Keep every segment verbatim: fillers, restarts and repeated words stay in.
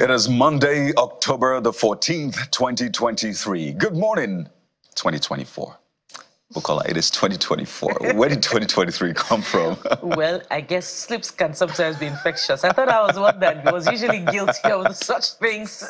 It is Monday, October the fourteenth, twenty twenty-three. Good morning, twenty twenty-four. Bukola, it is twenty twenty-four. Where did twenty twenty-three come from? Well, I guess slips can sometimes be infectious. I thought I was one that was usually guilty of such things.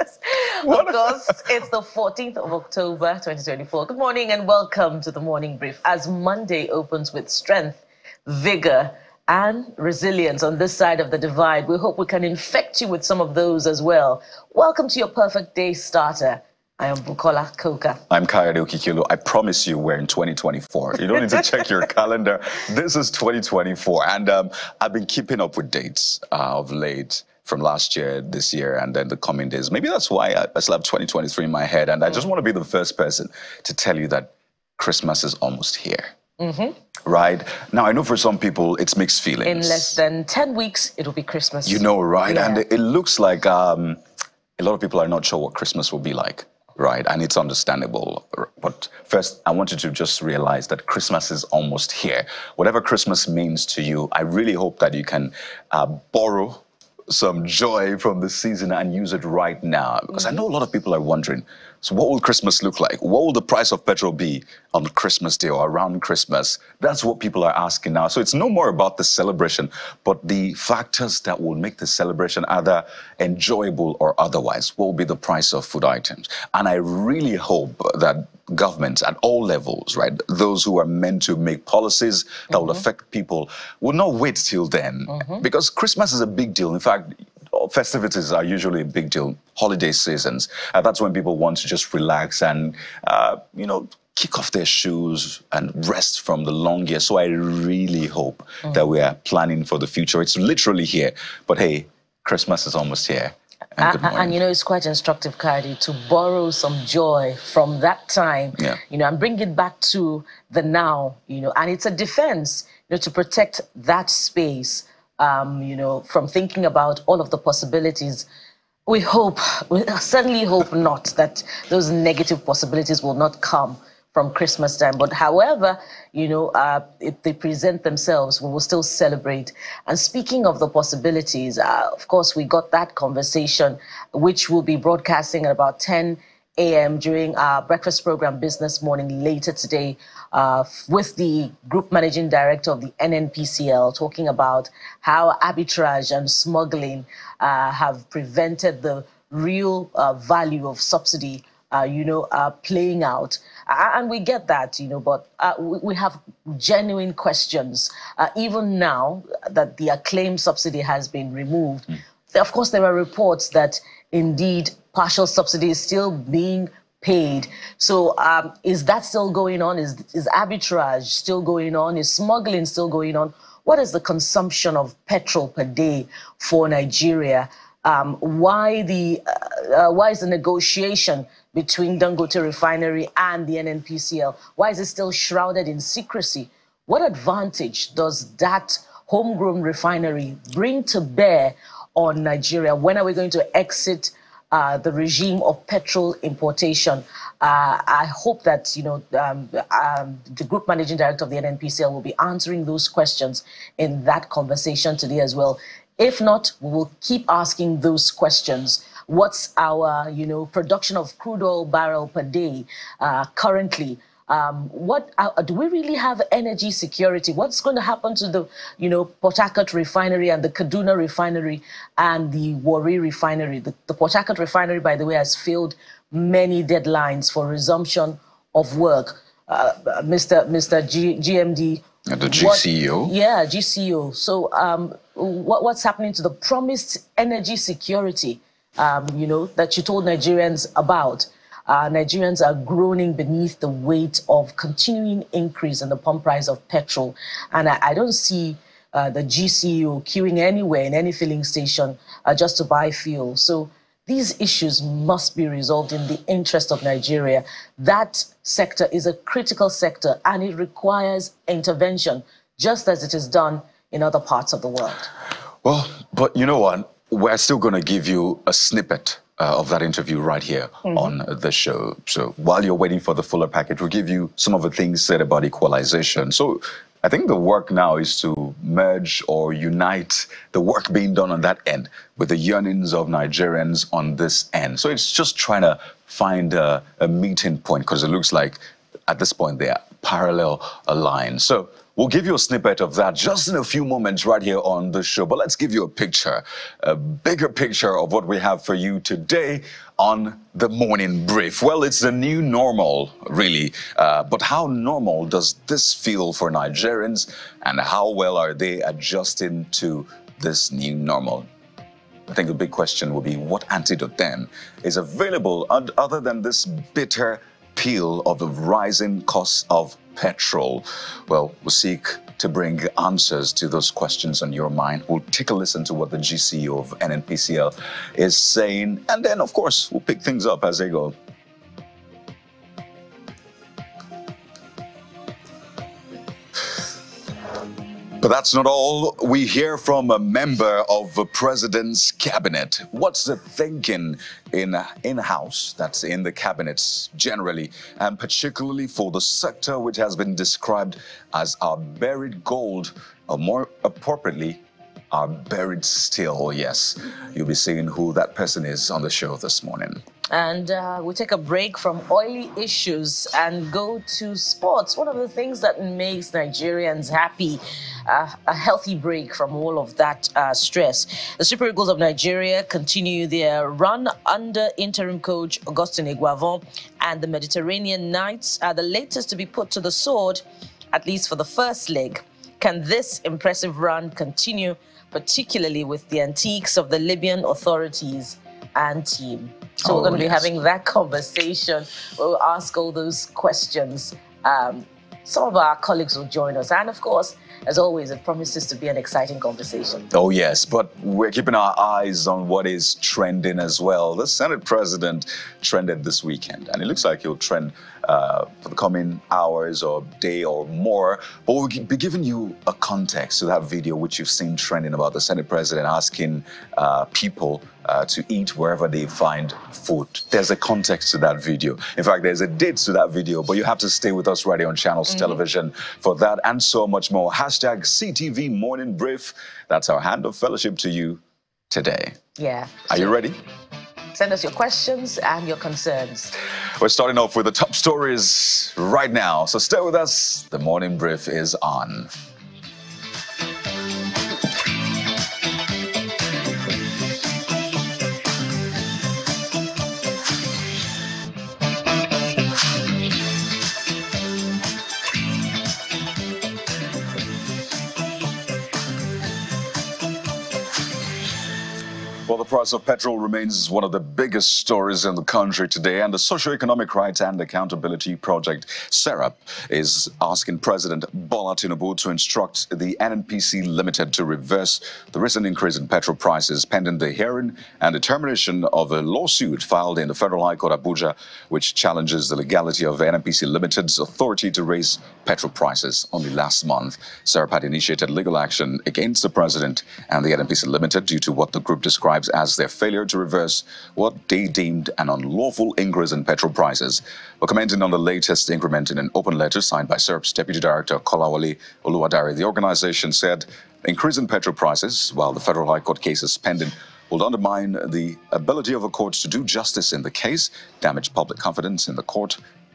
What? Of course, it's the fourteenth of October, twenty twenty-four. Good morning and welcome to the Morning Brief. As Monday opens with strength, vigor, and resilience on this side of the divide, we hope we can infect you with some of those as well. Welcome to your perfect day starter. I am Bukola Koka. I'm Kaya Dukikilu. I promise you we're in twenty twenty-four. You don't need to check your calendar. This is twenty twenty-four. And um, I've been keeping up with dates uh, of late, from last year, this year, and then the coming days. Maybe that's why I, I still have twenty twenty-three in my head. And mm. I just want to be the first person to tell you that Christmas is almost here. Mm-hmm. Right? Now, I know for some people, it's mixed feelings. In less than ten weeks, it'll be Christmas. You know, right? Yeah. And it, it looks like um, a lot of people are not sure what Christmas will be like. Right, and it's understandable. But first, I want you to just realize that Christmas is almost here. Whatever Christmas means to you, I really hope that you can uh, borrow some joy from the season and use it right now. Because mm-hmm. I know a lot of people are wondering, so what will Christmas look like? What will the price of petrol be on Christmas Day or around Christmas? That's what people are asking now. So it's no more about the celebration, but the factors that will make the celebration either enjoyable or otherwise. What will be the price of food items? And I really hope that governments at all levels, right, those who are meant to make policies that mm-hmm. will affect people, will not wait till then. Mm-hmm. Because Christmas is a big deal. In fact, festivities are usually a big deal, holiday seasons. Uh, that's when people want to just relax and, uh, you know, kick off their shoes and rest from the long year. So I really hope mm. that we are planning for the future. It's literally here. But hey, Christmas is almost here. And, uh, and you know, it's quite instructive, Kari, to borrow some joy from that time, yeah. you know, and bring it back to the now, you know, and it's a defense, you know, to protect that space. Um, you know, from thinking about all of the possibilities. We hope, we certainly hope not, that those negative possibilities will not come from Christmas time. But however, you know, uh, if they present themselves, we will still celebrate. And speaking of the possibilities, uh, of course, we got that conversation, which we'll be broadcasting at about ten a m during our breakfast program Business Morning later today, Uh, with the Group Managing Director of the N N P C L, talking about how arbitrage and smuggling uh, have prevented the real uh, value of subsidy, uh, you know, uh, playing out. Uh, and we get that, you know, but uh, we, we have genuine questions. Uh, even now that the acclaimed subsidy has been removed, mm. of course, there are reports that indeed partial subsidy is still being paid. So um, is that still going on? Is, is arbitrage still going on? Is smuggling still going on? What is the consumption of petrol per day for Nigeria? Um, why the uh, uh, why is the negotiation between Dangote Refinery and the N N P C L? Why is it still shrouded in secrecy? What advantage does that homegrown refinery bring to bear on Nigeria? When are we going to exit Uh, the regime of petrol importation? Uh, I hope that, you know, um, um, the Group Managing Director of the N N P C L will be answering those questions in that conversation today as well. If not, we will keep asking those questions. What's our, you know, production of crude oil barrel per day uh, currently? Um, what uh, do we really have energy security? What's going to happen to the, you know, Port Harcourt refinery and the Kaduna refinery and the Warri refinery? The, the Port Harcourt refinery, by the way, has failed many deadlines for resumption of work. Uh, Mister Mister G M D. The G C O. What, yeah, G C O. So um, what, what's happening to the promised energy security, um, you know, that you told Nigerians about? Uh, Nigerians are groaning beneath the weight of continuing increase in the pump price of petrol. And I, I don't see uh, the G C O queuing anywhere in any filling station uh, just to buy fuel. So these issues must be resolved in the interest of Nigeria. That sector is a critical sector and it requires intervention, just as it is done in other parts of the world. Well, but you know what? We're still going to give you a snippet uh, of that interview right here mm-hmm. on the show. So while you're waiting for the fuller package, we'll give you some of the things said about equalization. So I think the work now is to merge or unite the work being done on that end with the yearnings of Nigerians on this end. So it's just trying to find a, a meeting point, because it looks like at this point they are parallel aligned. So we'll give you a snippet of that just in a few moments right here on the show. But let's give you a picture, a bigger picture of what we have for you today on the morning brief. Well, it's the new normal, really. Uh, but how normal does this feel for Nigerians, and how well are they adjusting to this new normal? I think the big question will be, what antidote then is available other than this bitter appeal of the rising costs of petrol? Well, we'll seek to bring answers to those questions on your mind. We'll take a listen to what the G C E O of N N P C L is saying, and then, of course, we'll pick things up as they go. But that's not all. We hear from a member of the president's cabinet. What's the thinking in in-house, that's in the cabinets generally, and particularly for the sector which has been described as our buried gold, or more appropriately, our buried steel? Yes, you'll be seeing who that person is on the show this morning. And uh, we'll take a break from oily issues and go to sports. One of the things that makes Nigerians happy, uh, a healthy break from all of that uh, stress. The Super Eagles of Nigeria continue their run under interim coach Augustine Eguavoen, and the Mediterranean Knights are the latest to be put to the sword, at least for the first leg. Can this impressive run continue, particularly with the antiques of the Libyan authorities and team? So oh, we're going to yes. be having that conversation. We'll ask all those questions. Um, some of our colleagues will join us. And of course, as always, it promises to be an exciting conversation. Oh, yes. But we're keeping our eyes on what is trending as well. The Senate president trended this weekend, and it looks like he'll trend uh, for the coming hours or day or more. But we'll be giving you a context to that video which you've seen trending about the Senate president asking uh, people Uh, to eat wherever they find food. There's a context to that video. In fact, there's a date to that video, but you have to stay with us right here on Channels mm-hmm. Television for that and so much more. Hashtag C T V Morning Brief. That's our hand of fellowship to you today. Yeah. Are you ready? Send us your questions and your concerns. We're starting off with the top stories right now. So stay with us. The Morning Brief is on. The price of petrol remains one of the biggest stories in the country today, and the Socioeconomic Rights and Accountability Project, SERAP, is asking President Bola Tinubu to instruct the N N P C L Limited to reverse the recent increase in petrol prices pending the hearing and determination of a lawsuit filed in the Federal High Court, Abuja, which challenges the legality of N N P C L Limited's authority to raise petrol prices. Only last month, SERAP had initiated legal action against the President and the N N P C L Limited due to what the group describes as as their failure to reverse what they deemed an unlawful increase in petrol prices. But commenting on the latest increment in an open letter signed by SERAP's Deputy Director Kolawole Oluwadari, the organization said increase in petrol prices, while the Federal High Court case is pending, will undermine the ability of a court to do justice in the case, damage public confidence in the court,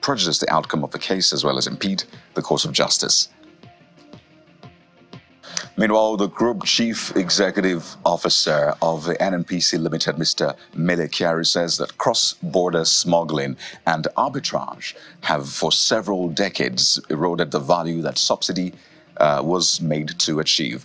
prejudice the outcome of the case, as well as impede the course of justice. Meanwhile, the Group Chief Executive Officer of the N N P C L Limited, Mister Mele Kyari, says that cross-border smuggling and arbitrage have for several decades eroded the value that subsidy uh, was made to achieve.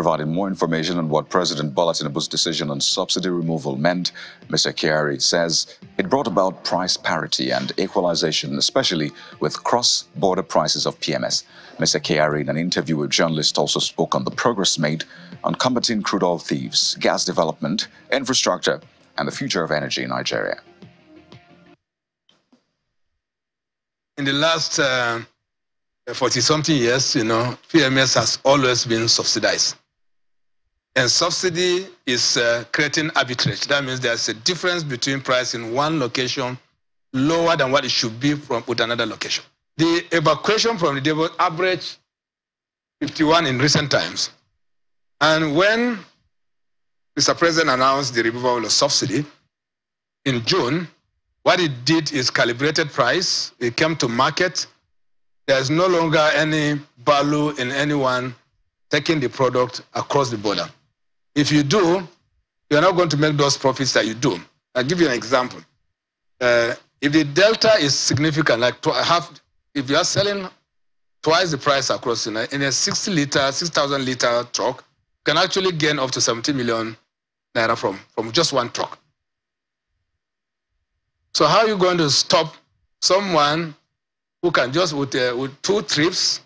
Providing more information on what President Bola Tinubu's decision on subsidy removal meant, Mister Kyari says it brought about price parity and equalization, especially with cross-border prices of P M S. Mister Kyari, in an interview with journalists, also spoke on the progress made on combating crude oil thieves, gas development, infrastructure, and the future of energy in Nigeria. In the last forty-something uh, years, you know, P M S has always been subsidized. And subsidy is uh, creating arbitrage. That means there's a difference between price in one location lower than what it should be from with another location. The evacuation from the devil averaged fifty-one in recent times. And when Mister President announced the removal of subsidy in June, what it did is calibrated price. It came to market. There's no longer any value in anyone taking the product across the border. If you do, you're not going to make those profits that you do. I'll give you an example. Uh, if the delta is significant, like half, if you are selling twice the price across in a, in a sixty liter, six thousand liter truck, you can actually gain up to seventy million naira from, from just one truck. So how are you going to stop someone who can just with, uh, with two trips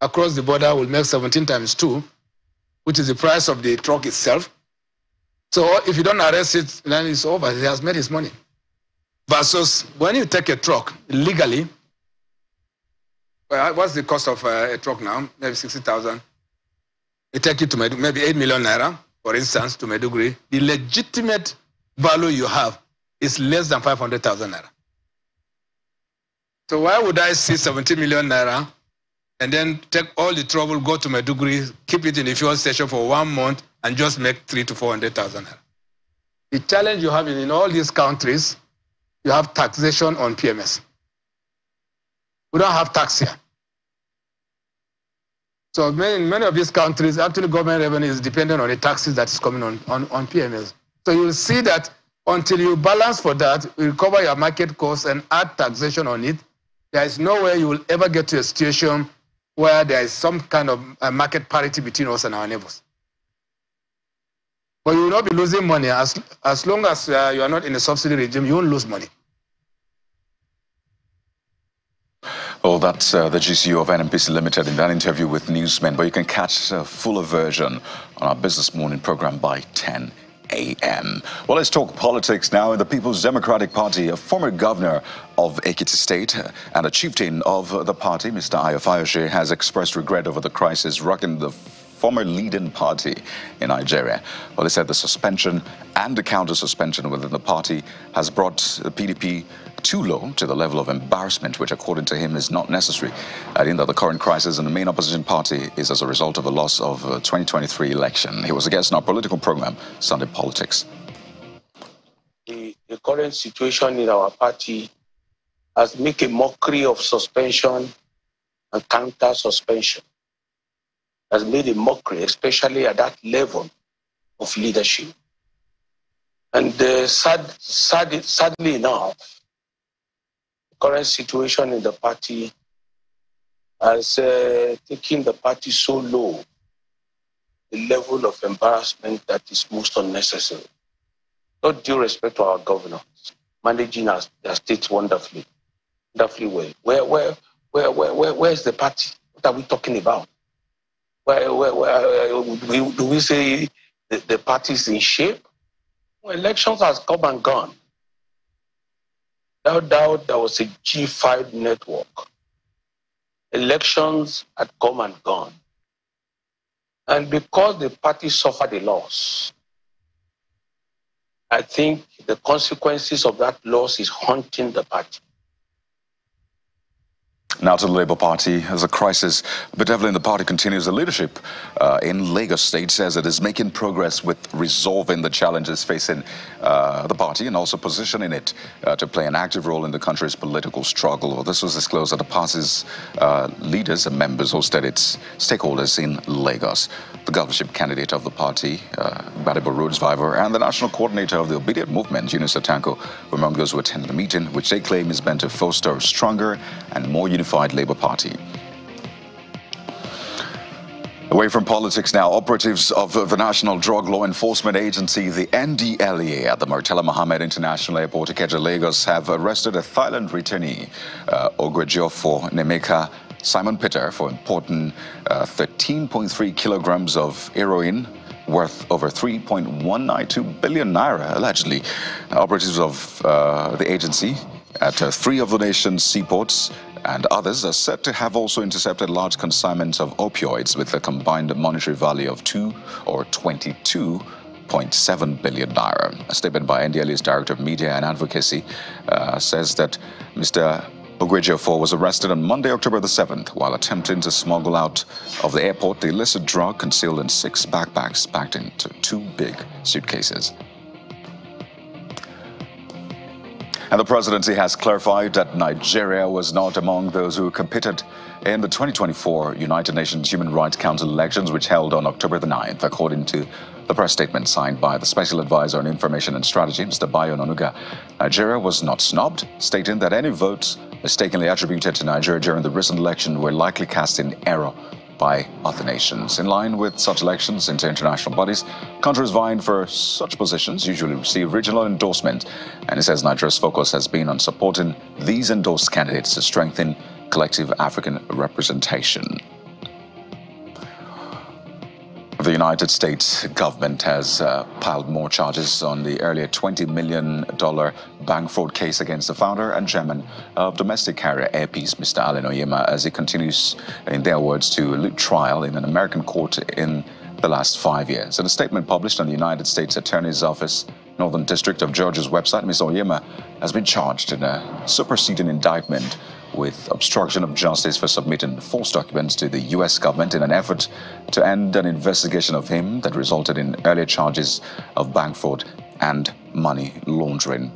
across the border will make seventeen times two, which is the price of the truck itself? So if you don't arrest it, then it's over. He has made his money. Versus when you take a truck legally, well, what's the cost of uh, a truck now? Maybe sixty thousand. You take it to maybe eight million naira, for instance, to Maiduguri. The legitimate value you have is less than five hundred thousand naira. So why would I see seventy million naira and then take all the trouble, go to Maiduguri, keep it in the fuel station for one month and just make three to four hundred thousand naira? The challenge you have in, in all these countries, you have taxation on P M S. We don't have tax here. So in many of these countries, actually government revenue is dependent on the taxes that is coming on, on, on P M S. So you'll see that until you balance for that, you recover your market costs and add taxation on it, there is no way you will ever get to a situation where there is some kind of a market parity between us and our neighbors. But you will not be losing money. As, as long as uh, you are not in a subsidy regime, you won't lose money. Well, that's uh, the G C O of N N P C Limited in that interview with Newsmen. But you can catch a fuller version on our Business Morning program by ten a m Well, let's talk politics now. In the People's Democratic Party, a former governor of Ekiti State and a chieftain of the party, Mister Ayo Fayose, has expressed regret over the crisis rocking the former leading party in Nigeria. Well, they said the suspension and the counter-suspension within the party has brought the P D P too low to the level of embarrassment, which according to him is not necessary, adding that the current crisis in the main opposition party is as a result of a loss of the twenty twenty-three election. He was a guest in our political program, Sunday Politics. The, the current situation in our party has made a mockery of suspension and counter-suspension. Has made a mockery, especially at that level of leadership. And uh, sad, sad, sadly enough, the current situation in the party has uh, taken the party so low, the level of embarrassment that is most unnecessary. Not due respect to our governors, managing our, our state wonderfully, wonderfully well. Where, where, where, where, where, where is the party? What are we talking about? Well, well, well, do we say the, the party is in shape? Well, elections has come and gone. No doubt there was a G five network. Elections had come and gone. And because the party suffered a loss, I think the consequences of that loss is haunting the party. Now to the Labour Party, as a crisis bedeviling the party continues, the leadership uh, in Lagos State says it is making progress with resolving the challenges facing uh, the party and also positioning it uh, to play an active role in the country's political struggle. Well, this was disclosed at the party's uh, leaders and members hosted its stakeholders in Lagos. The governorship candidate of the party, uh, Bari Bo Rhodes-Vivour, and the national coordinator of the Obedient Movement, Yunus Atanko, were among those who attended the meeting, which they claim is meant to foster a stronger and more unified Labour Party. Away from politics now, operatives of the National Drug Law Enforcement Agency, the N D L E A, at the Murtala Mohammed International Airport, Ikeja, Lagos, have arrested a Thailand returnee, uh, Ogwejiofo Nemeka Simon Peter, for importing uh, thirteen point three kilograms of heroin, worth over three point one nine two billion naira, allegedly. Operatives of uh, the agency at uh, three of the nation's seaports and others are said to have also intercepted large consignments of opioids with a combined monetary value of two or twenty-two point seven billion naira. A statement by N D L E A's Director of Media and Advocacy uh, says that Mister Ogwejiofo was arrested on Monday, October the seventh, while attempting to smuggle out of the airport the illicit drug concealed in six backpacks packed into two big suitcases. And the presidency has clarified that Nigeria was not among those who competed in the twenty twenty-four United Nations Human Rights Council elections, which held on October the ninth, according to the press statement signed by the Special Advisor on Information and Strategy, Mister Bayo Nonuga. Nigeria was not snubbed, stating that any votes mistakenly attributed to Nigeria during the recent election were likely cast in error by other nations. In line with such elections into international bodies, countries vying for such positions usually receive regional endorsement, and it says Nigeria's focus has been on supporting these endorsed candidates to strengthen collective African representation. The United States government has uh, piled more charges on the earlier twenty million dollar bank fraud case against the founder and chairman of domestic carrier Air Peace, Mister Allen Onyema, as he continues, in their words, to elude trial in an American court in the last five years. In a statement published on the United States Attorney's Office, Northern District of Georgia's website, Miz Onyema has been charged in a superseding indictment with obstruction of justice for submitting false documents to the U S government in an effort to end an investigation of him that resulted in earlier charges of bank fraud and money laundering.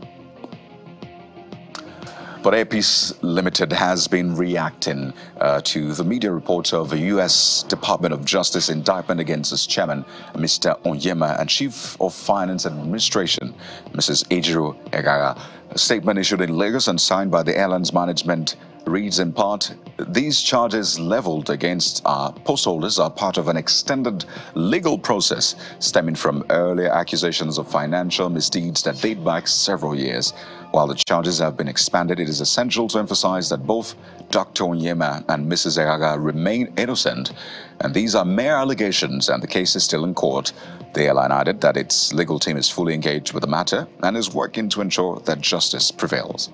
But Air Peace Limited has been reacting uh, to the media reports of a U S Department of Justice indictment against its chairman, Mister Onyema, and Chief of Finance and Administration, Missus Ejiro Eghagha. A statement issued in Lagos and signed by the airline's management reads in part, "These charges leveled against our postholders are part of an extended legal process stemming from earlier accusations of financial misdeeds that date back several years. While the charges have been expanded, it is essential to emphasize that both Doctor Onyema and Missus Eghagha remain innocent, and these are mere allegations and the case is still in court." The airline added that its legal team is fully engaged with the matter and is working to ensure that justice prevails.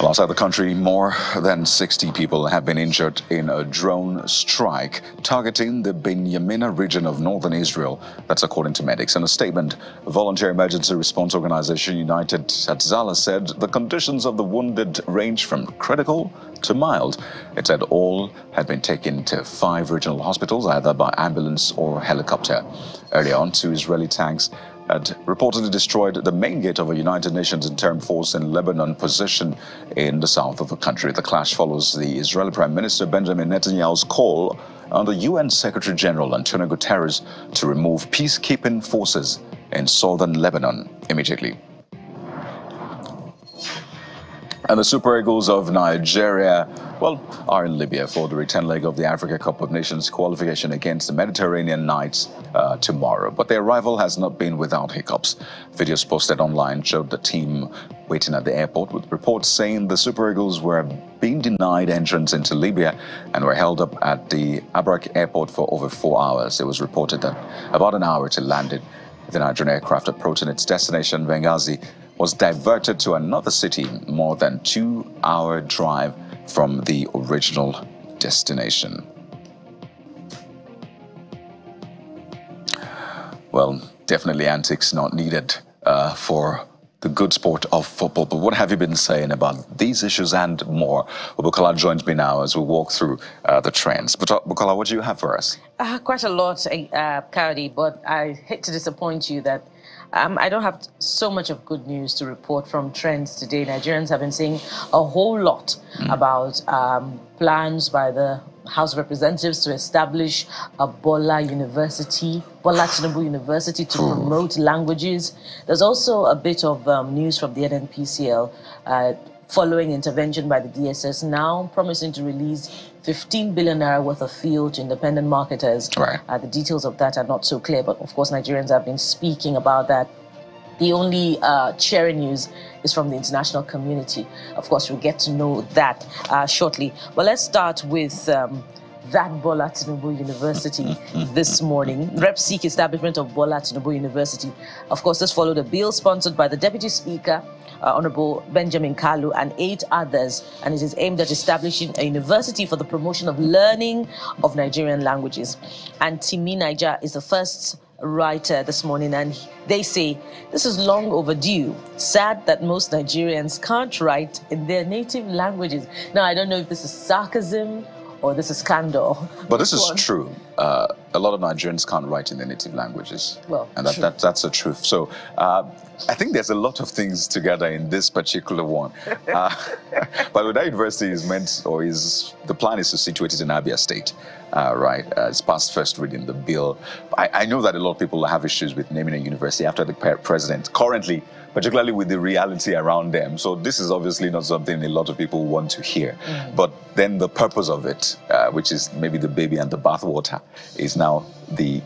Outside the country, more than sixty people have been injured in a drone strike targeting the Binyamina region of northern Israel. That's according to medics. In a statement, Volunteer Emergency Response Organization United Tzala said the conditions of the wounded range from critical to mild. It said all had been taken to five regional hospitals, either by ambulance or helicopter. Earlier on, two Israeli tanks had reportedly destroyed the main gate of a United Nations interim force in Lebanon position in the south of the country. The clash follows the Israeli Prime Minister Benjamin Netanyahu's call on the U N Secretary General Antonio Guterres to remove peacekeeping forces in southern Lebanon immediately. And the Super Eagles of Nigeria, well, are in Libya for the return leg of the Africa Cup of Nations qualification against the Mediterranean Knights uh, tomorrow. But their arrival has not been without hiccups. Videos posted online showed the team waiting at the airport, with reports saying the Super Eagles were being denied entrance into Libya and were held up at the Abarak airport for over four hours. It was reported that about an hour to landing, the Nigerian aircraft approaching its destination, Benghazi, was diverted to another city more than two-hour drive from the original destination. Well, definitely antics not needed uh, for the good sport of football. But what have you been saying about these issues and more? Well, Bukola joins me now as we walk through uh, the trends. But Bukola, what do you have for us? Uh, quite a lot, uh, Kari, but I hate to disappoint you that Um, I don't have so much of good news to report from trends today. Nigerians have been saying a whole lot mm. about um, plans by the House of Representatives to establish a Bola University, Bola Tinubu University, to promote languages. There's also a bit of um, news from the N N P C L uh, following intervention by the D S S, now promising to release fifteen billion naira worth of fuel to independent marketers. Right. Uh, the details of that are not so clear, but of course Nigerians have been speaking about that. The only uh, cheery news is from the international community. Of course, we'll get to know that uh, shortly. But let's start with um, that Bola Tinubu University this morning. Reps seek establishment of Bola Tinubu University. Of course, this followed a bill sponsored by the Deputy Speaker, uh, Honorable Benjamin Kalu, and eight others, and it is aimed at establishing a university for the promotion of learning of Nigerian languages. And Timi Niger is the first writer this morning, and they say this is long overdue. Sad that most Nigerians can't write in their native languages. Now, I don't know if this is sarcasm or this is scandal, but this is true. Uh, a lot of Nigerians can't write in their native languages. Well, and that, that, that's the truth. So uh, I think there's a lot of things together in this particular one. Uh, but that university is meant, or is, the plan is to situate it in Abia State, uh, right? Uh, it's past first reading, the bill. I, I know that a lot of people have issues with naming a university after the president currently, particularly with the reality around them. So this is obviously not something a lot of people want to hear. Mm. But then the purpose of it, uh, which is maybe the baby and the bathwater, is now the,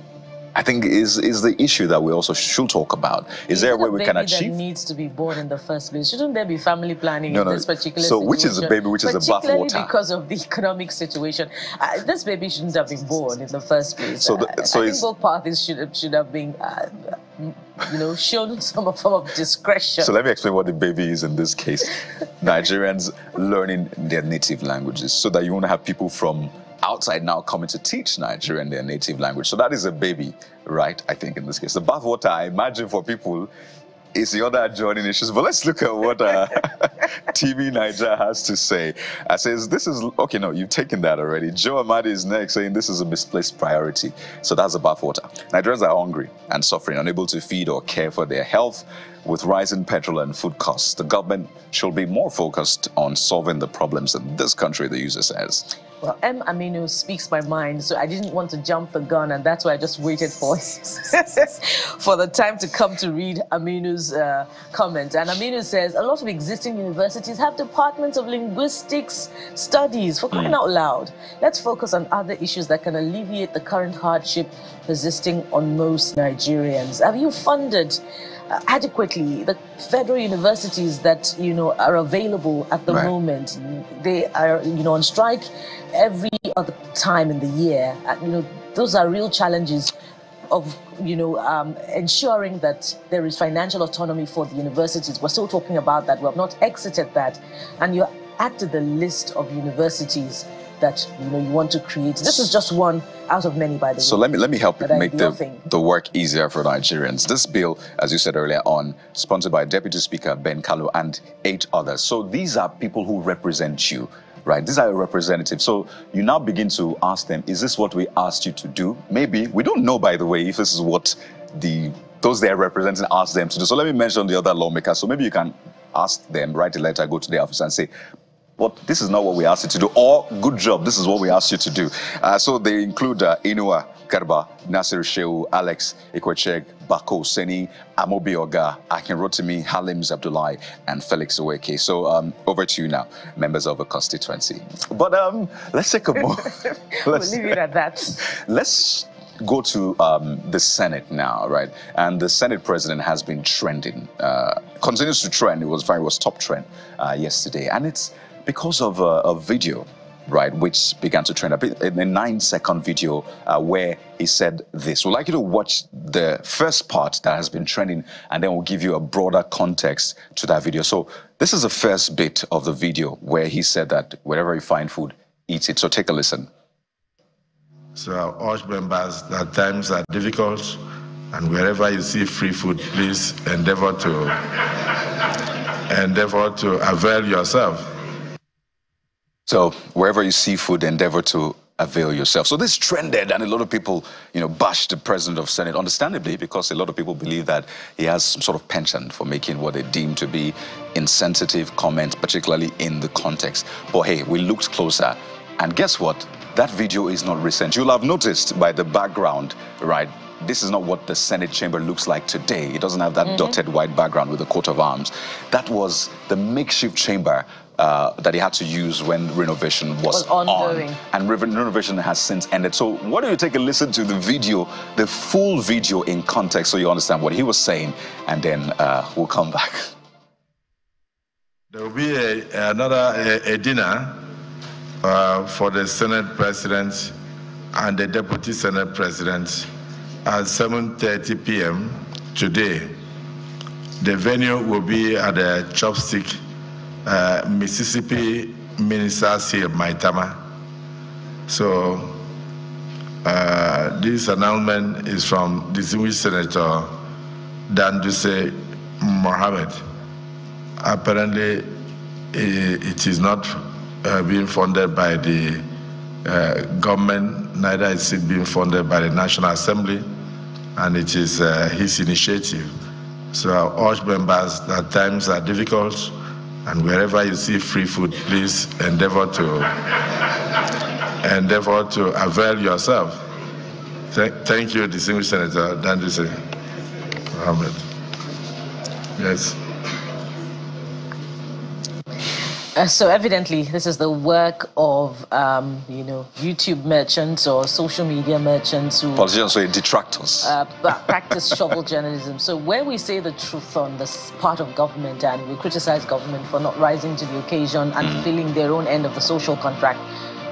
I think, is is the issue that we also should talk about. Is there a way we can achieve? That needs to be born in the first place. Shouldn't there be family planning no, in no. this particular so situation? So which is the baby, which is the bathwater? Because of the economic situation, uh, this baby shouldn't have been born in the first place. So, the, so I, I think both parties should have, should have been, uh, you know, shown some form of discretion. So let me explain what the baby is in this case. Nigerians learning their native languages, so that you won't have people from outside now coming to teach Nigerian their native language. So that is a baby, right, I think, in this case. The bathwater, I imagine, for people is the other adjoining issues. But let's look at what uh, T V Niger has to say. I says, this is, okay, no, you've taken that already. Joe Amadi is next, saying this is a misplaced priority. So that's the bathwater. Nigerians are hungry and suffering, unable to feed or care for their health. With rising petrol and food costs, the government should be more focused on solving the problems in this country, the user says. Well, M. Aminu speaks my mind, so I didn't want to jump the gun, and that's why I just waited for for the time to come to read Aminu's uh, comment. And Aminu says, a lot of existing universities have departments of linguistics studies, for crying mm. out loud. Let's focus on other issues that can alleviate the current hardship persisting on most Nigerians. Have you funded Uh, adequately the federal universities that, you know, are available at the right. moment? They are, you know, on strike every other time in the year. And, you know, those are real challenges of, you know, um, ensuring that there is financial autonomy for the universities. We're still talking about that. We have not exited that. And you're added to the list of universities that, you know, you want to create. This is just one out of many, by the way. So let me let me help make the, the work easier for Nigerians. This bill, as you said earlier on, sponsored by Deputy Speaker Ben Kalu and eight others. So these are people who represent you, right? These are your representatives. So you now begin to ask them, is this what we asked you to do? Maybe, we don't know, by the way, if this is what the those they are representing asked them to do. So let me mention the other lawmakers. So maybe you can ask them, write a letter, go to the office and say, well, this is not what we asked you to do, or good job, this is what we asked you to do. Uh, so they include uh, Inua Garba, Nasir Shehu, Alex Ikwecheg, Bako Seni, Amobi Oga, Akin Rotimi, Halim Abdullahi, and Felix Oweke. So um, over to you now, members of the constituency. But um, let's take a moment. We'll leave it at that. Let's go to um, the Senate now, right? And the Senate president has been trending, uh, continues to trend. It was very was top trend uh, yesterday, and it's because of a, a video, right, which began to trend a bit, a nine-second video uh, where he said this. We'd like you to watch the first part that has been trending, and then we'll give you a broader context to that video. So this is the first bit of the video where he said that wherever you find food, eat it. So take a listen. So I urge members that times are difficult, and wherever you see free food, please endeavor to endeavor to avail yourself. So wherever you see food, endeavor to avail yourself. So this trended, and a lot of people, you know, bashed the president of Senate, understandably, because a lot of people believe that he has some sort of penchant for making what they deem to be insensitive comments, particularly in the context. But hey, we looked closer, and guess what? That video is not recent. You'll have noticed by the background, right? This is not what the Senate chamber looks like today. It doesn't have that mm-hmm. dotted white background with the coat of arms. That was the makeshift chamber Uh, that he had to use when renovation was, was ongoing. On, and renovation has since ended. So why don't you take a listen to the video, the full video in context, so you understand what he was saying, and then uh, we'll come back. There will be a, another a, a dinner uh, for the Senate President and the Deputy Senate President at seven thirty p m today. The venue will be at the Chopstick, uh, Mississippi Ministers here, Maitama. So uh, this announcement is from distinguished Senator Dangote Mohammed. Apparently, it is not uh, being funded by the uh, government, neither is it being funded by the National Assembly, and it is uh, his initiative. So I urge members that times are difficult, and wherever you see free food, please endeavor to endeavor to avail yourself. Th thank you, distinguished Senator Dangote Mohammed. Yes. Uh, so evidently, this is the work of um, you know, YouTube merchants or social media merchants who politicians or detractors uh, practice shovel journalism. So when we say the truth on this part of government and we criticize government for not rising to the occasion and mm. filling their own end of the social contract,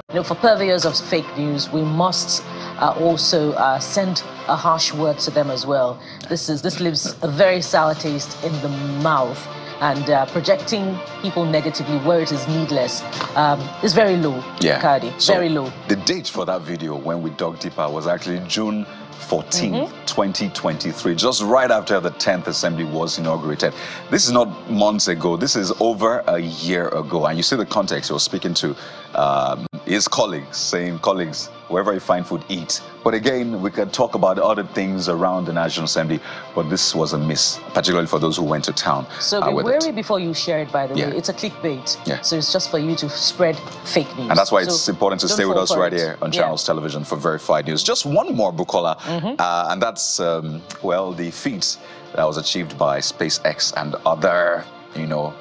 you know, for purveyors of fake news, we must uh, also uh, send a harsh word to them as well. This is this leaves a very sour taste in the mouth. And uh, projecting people negatively where it is needless um, is very low, yeah. Kyari, so very low. The date for that video, when we dug deeper, was actually June fourteenth, mm-hmm. twenty twenty-three, just right after the tenth Assembly was inaugurated. This is not months ago. This is over a year ago. And you see the context. He was speaking to um, his colleagues, saying, colleagues, wherever you find food, eat. But again, we can talk about other things around the National Assembly, but this was a miss, particularly for those who went to town. So be uh, wary before you share it, by the yeah. way. It's a clickbait. Yeah. So it's just for you to spread fake news. And that's why so it's important to stay with us right it. here on yeah. Channels Television for verified news. Just one more, Bukola, mm-hmm. uh, and that's, um, well, the feat that was achieved by SpaceX and other, you know,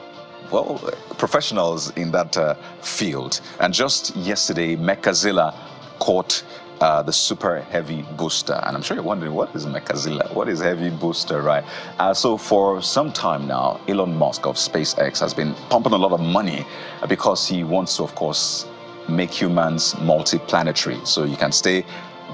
well, professionals in that uh, field. And just yesterday, Mechazilla caught uh, the super heavy booster, and I'm sure you're wondering, what is Mechazilla? What is heavy booster, right? Uh, so for some time now, Elon Musk of SpaceX has been pumping a lot of money because he wants to, of course, make humans multi-planetary. So you can stay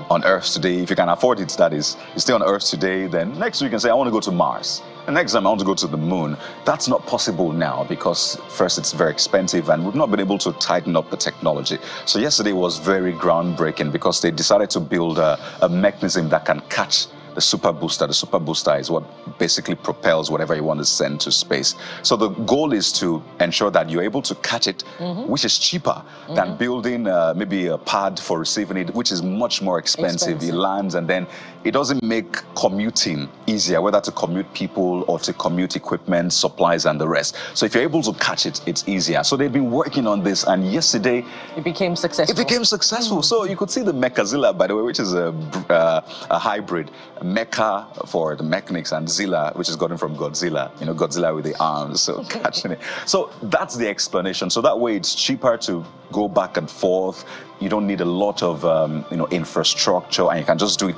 on Earth today, if you can afford it, that is. You stay on Earth today, then next week you can say, I want to go to Mars. And next time I want to go to the moon. That's not possible now because first it's very expensive and we've not been able to tighten up the technology. So yesterday was very groundbreaking because they decided to build a, a mechanism that can catch the super booster. The super booster is what basically propels whatever you want to send to space. So the goal is to ensure that you're able to catch it, mm-hmm. which is cheaper mm-hmm. than building uh, maybe a pad for receiving it, which is much more expensive. expensive. It lands and then it doesn't make commuting easier, whether to commute people or to commute equipment, supplies and the rest. So if you're able to catch it, it's easier. So they've been working on this, and yesterday it became successful. It became successful. Mm-hmm. So you could see the Mechazilla, by the way, which is a, uh, a hybrid. Mecha for the mechanics and Zilla, which is gotten from Godzilla, you know, Godzilla with the arms, so catching it. So that's the explanation. So that way it's cheaper to go back and forth. You don't need a lot of, um, you know, infrastructure, and you can just do it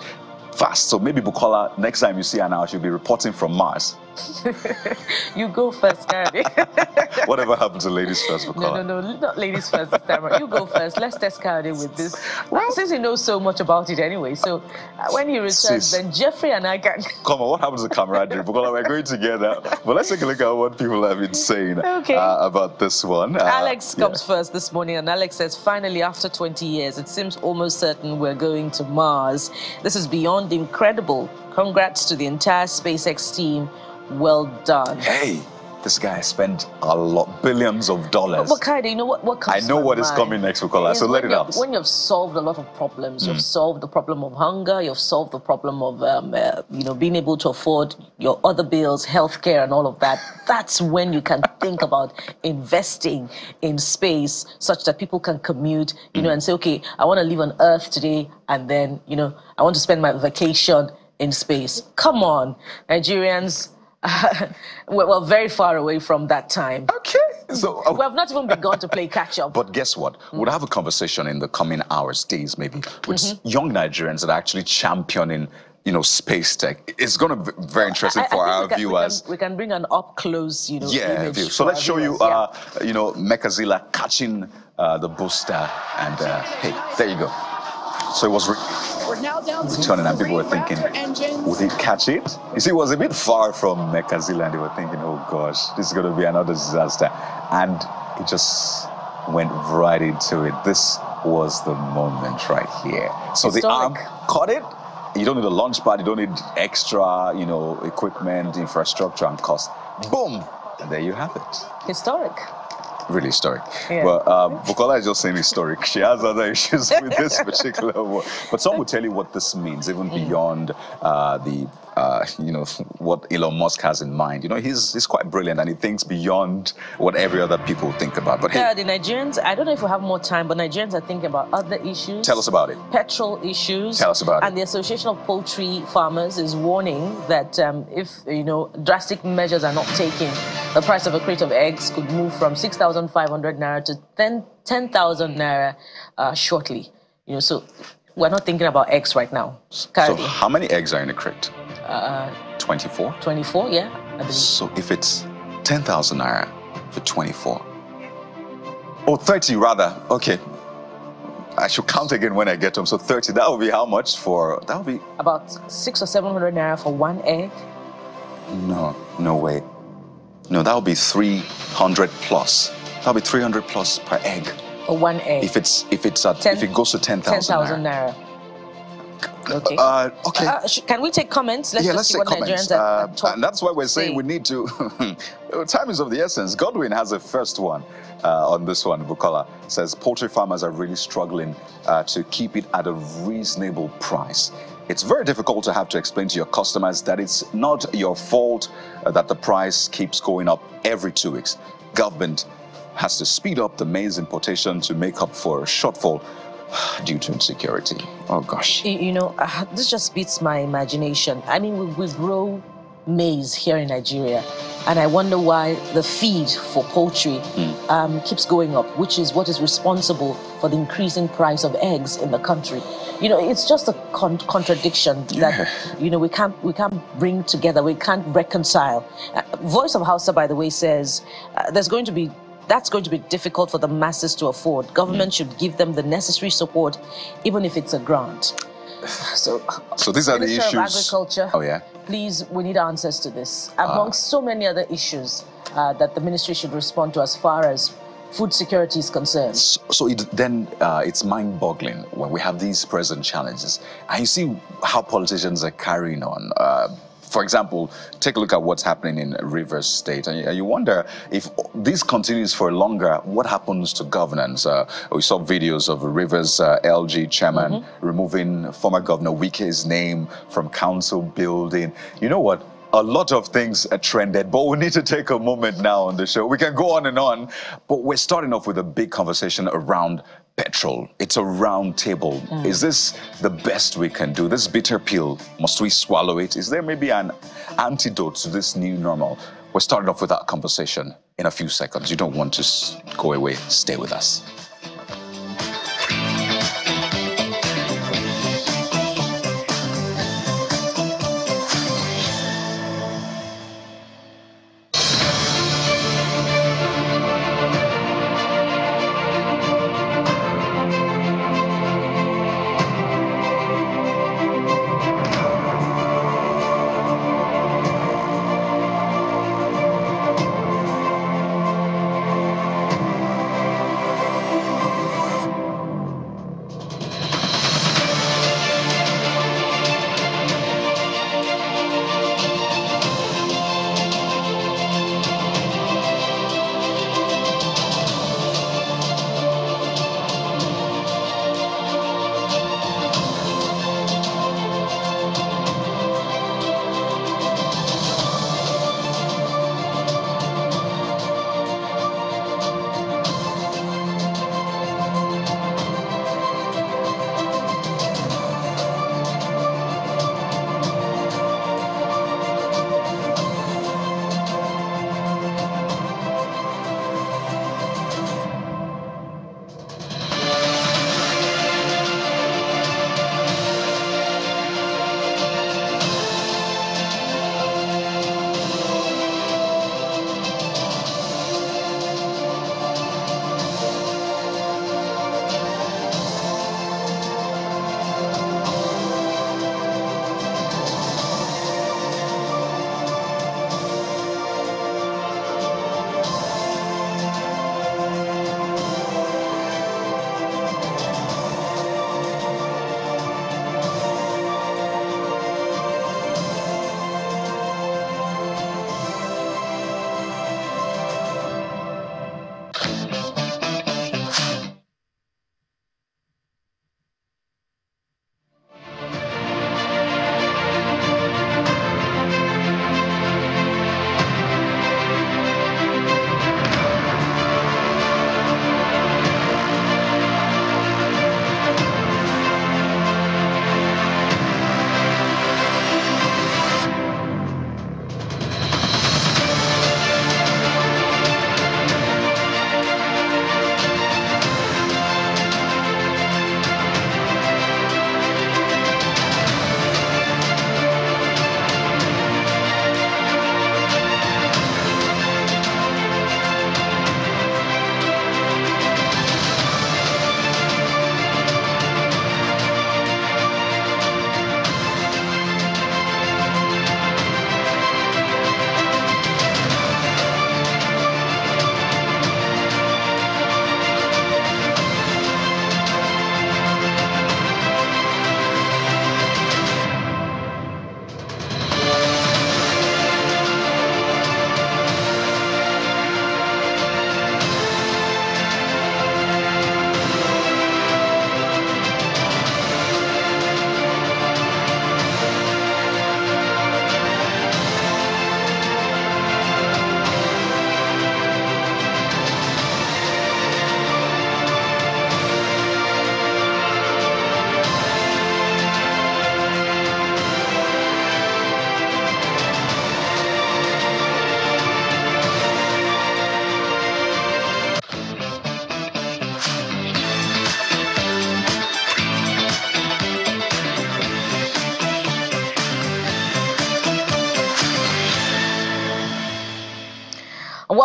fast. So maybe, Bukola, next time you see her now, she'll be reporting from Mars. You go first, Kyari. Whatever happened to ladies first, Bukola? No, no, no, not ladies first this time. You go first. Let's test Kyari with this. Well, since he knows so much about it anyway, so uh, when he returns, sis, then Jeffrey and I can... Come on, what happened to camaraderie? Bukola, we're going together. But let's take a look at what people have been saying okay. uh, about this one. Uh, Alex comes yeah. first this morning, and Alex says, finally, after twenty years, it seems almost certain we're going to Mars. This is beyond incredible. Congrats to the entire SpaceX team. Well done. Hey, this guy spent a lot, billions of dollars. But, but Kyari, you know what, what comes I know what mind? is coming next, Bukola, so let it out. When you've solved a lot of problems, mm. you've solved the problem of hunger, you've solved the problem of, um, uh, you know, being able to afford your other bills, healthcare and all of that, that's when you can think about investing in space such that people can commute, you mm. know, and say, okay, I want to live on Earth today, and then, you know, I want to spend my vacation in space. Come on, Nigerians. Uh, we're, we're very far away from that time. Okay. So, uh, we have not even begun to play catch-up. But guess what? Mm-hmm. We'll have a conversation in the coming hours, days maybe, with mm-hmm. young Nigerians that are actually championing you know, space tech. It's going to be very interesting I, for I our we can, viewers. We can bring an up close, you know, yeah, image. So let's show viewers, you, uh, yeah. you know, Mechazilla catching uh, the booster, and uh, hey, there you go. So it was we're now down to turning, and people were thinking, would he catch it? You see, it was a bit far from Mechazilla, and they were thinking, oh gosh, this is going to be another disaster, and it just went right into it. This was the moment right here. So historic. The arm caught it. You don't need a launch pad. You don't need extra, you know, equipment, infrastructure, and cost. Boom! And there you have it. Historic. Really historic. Yeah. Well, uh, Bukola is just saying historic. She has other issues with this particular one. But some will tell you what this means, even mm. beyond uh, the, uh, you know, what Elon Musk has in mind. You know, he's, he's quite brilliant, and he thinks beyond what every other people think about. But yeah, hey, the Nigerians, I don't know if we have more time, but Nigerians are thinking about other issues. Tell us about it. Petrol issues. Tell us about it. And the Association of Poultry Farmers is warning that um, if, you know, drastic measures are not taken, the price of a crate of eggs could move from six thousand five hundred naira to ten thousand naira uh, shortly. You know, so we're not thinking about eggs right now. Currently. So how many eggs are in a crate? Uh, twenty-four. twenty-four, yeah. I believe. So if it's ten thousand naira for twenty-four, or thirty rather, okay. I should count again when I get them. So thirty, that would be how much for, that would be? About six or seven hundred naira for one egg. No, no way. No, that would be three hundred plus. That would be three hundred plus per egg. Or one egg. If it's if it's at, ten, if it goes to ten thousand naira. naira. Okay. Uh, okay. Uh, can we take comments? Let's yeah, just let's see what comments. Nigerians are uh, and that's why we're saying say. we need to. Time is of the essence. Godwin has a first one uh, on this one. Bukola says poultry farmers are really struggling uh, to keep it at a reasonable price. It's very difficult to have to explain to your customers that it's not your fault uh, that the price keeps going up every two weeks. Government has to speed up the maize importation to make up for a shortfall due to insecurity. Oh, gosh. You, you know, uh, this just beats my imagination. I mean, we, we grow maize here in Nigeria, and I wonder why the feed for poultry mm. um, keeps going up, which is what is responsible for the increasing price of eggs in the country. You know, it's just a con contradiction that yeah. you know we can't we can't bring together. We can't reconcile. Uh, Voice of Hausa, by the way, says uh, there's going to be that's going to be difficult for the masses to afford. Government mm. should give them the necessary support, even if it's a grant. So, so these are Minister the issues. Of Agriculture, oh yeah. Please, we need answers to this, amongst uh, so many other issues uh, that the ministry should respond to as far as food security is concerned. So, so it, then uh, it's mind-boggling when we have these present challenges. And you see how politicians are carrying on. Uh, for example, take a look at what's happening in Rivers State. And you, and you wonder if this continues for longer, what happens to governance? Uh, we saw videos of Rivers uh, L G chairman mm-hmm. removing former Governor Wike's name from council building. You know what? A lot of things are trended, but we need to take a moment now on the show. We can go on and on, but we're starting off with a big conversation around petrol. It's a round table. Mm. Is this the best we can do? This bitter pill, must we swallow it? Is there maybe an antidote to this new normal? We're starting off with that conversation in a few seconds. You don't want to go away. Stay with us.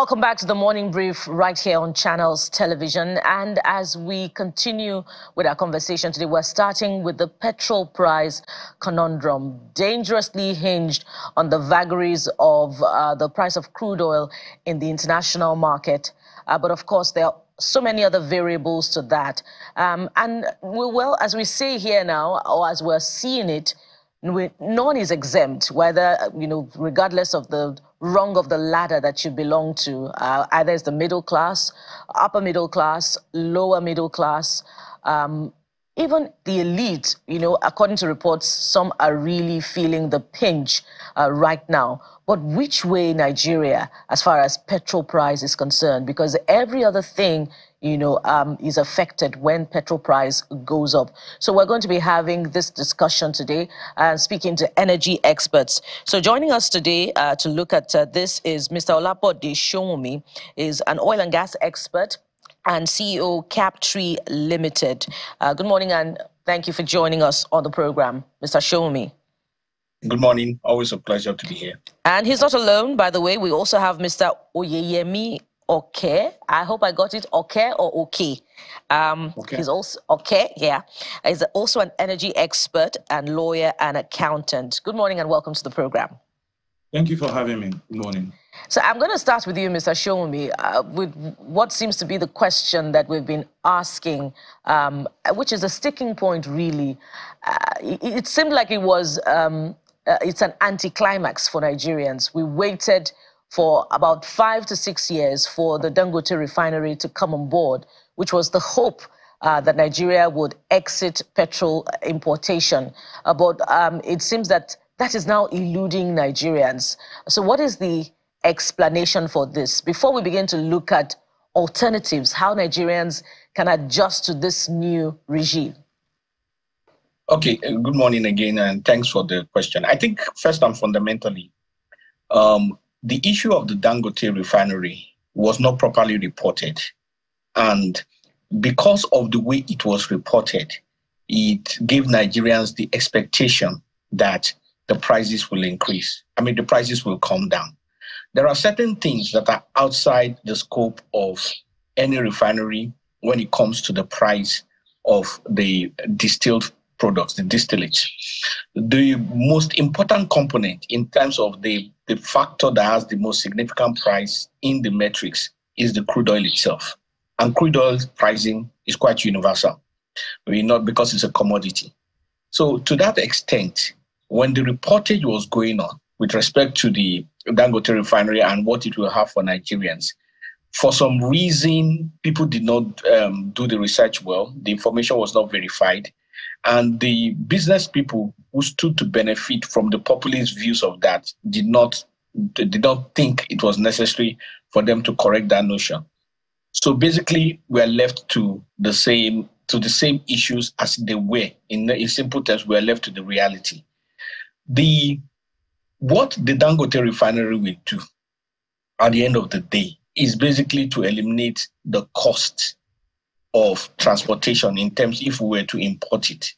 Welcome back to the Morning Brief right here on Channels Television. And as we continue with our conversation today, we're starting with the petrol price conundrum, dangerously hinged on the vagaries of uh, the price of crude oil in the international market. Uh, but of course, there are so many other variables to that. Um, and we, well, as we say here now, or as we're seeing it, we, no one is exempt, whether, you know, regardless of the rung of the ladder that you belong to, uh, either it's the middle class, upper middle class, lower middle class, um, even the elite. You know, according to reports, some are really feeling the pinch uh, right now. But which way Nigeria, as far as petrol price is concerned, because every other thing, you know, um, is affected when petrol price goes up. So we're going to be having this discussion today and uh, speaking to energy experts. So joining us today uh, to look at uh, this is Mister Olabode Shomi, is an oil and gas expert and C E O Captree Limited. Uh, good morning and thank you for joining us on the program, Mister Shomi. Good morning. Always a pleasure to be here. And he's not alone, by the way. We also have Mister Oyeyemi Oke. I hope I got it. Oke or Oke? Um, okay. He's also Oke. Yeah, he's also an energy expert and lawyer and accountant. Good morning and welcome to the program. Thank you for having me. Good morning. So I'm going to start with you, Mister Shomi, uh, with what seems to be the question that we've been asking, um, which is a sticking point, really. Uh, it, it seemed like it was. Um, Uh, it's an anticlimax for Nigerians. We waited for about five to six years for the Dangote refinery to come on board, which was the hope uh, that Nigeria would exit petrol importation. Uh, but um, it seems that that is now eluding Nigerians. So what is the explanation for this? Before we begin to look at alternatives, how Nigerians can adjust to this new regime? Okay, good morning again, and thanks for the question. I think first and fundamentally, um, the issue of the Dangote refinery was not properly reported. And because of the way it was reported, it gave Nigerians the expectation that the prices will increase. I mean, the prices will come down. There are certain things that are outside the scope of any refinery when it comes to the price of the distilled products, the distillates. The most important component in terms of the, the factor that has the most significant price in the metrics is the crude oil itself. And crude oil pricing is quite universal, maybe not because it's a commodity. So to that extent, when the reportage was going on with respect to the Dangote refinery and what it will have for Nigerians, for some reason, people did not um, do the research well. The information was not verified. And the business people who stood to benefit from the populist views of that did not did not think it was necessary for them to correct that notion. So basically, we are left to the same to the same issues as they were. In, in simple terms, we are left to the reality. The what the Dangote refinery will do at the end of the day is basically to eliminate the cost of transportation in terms if we were to import it.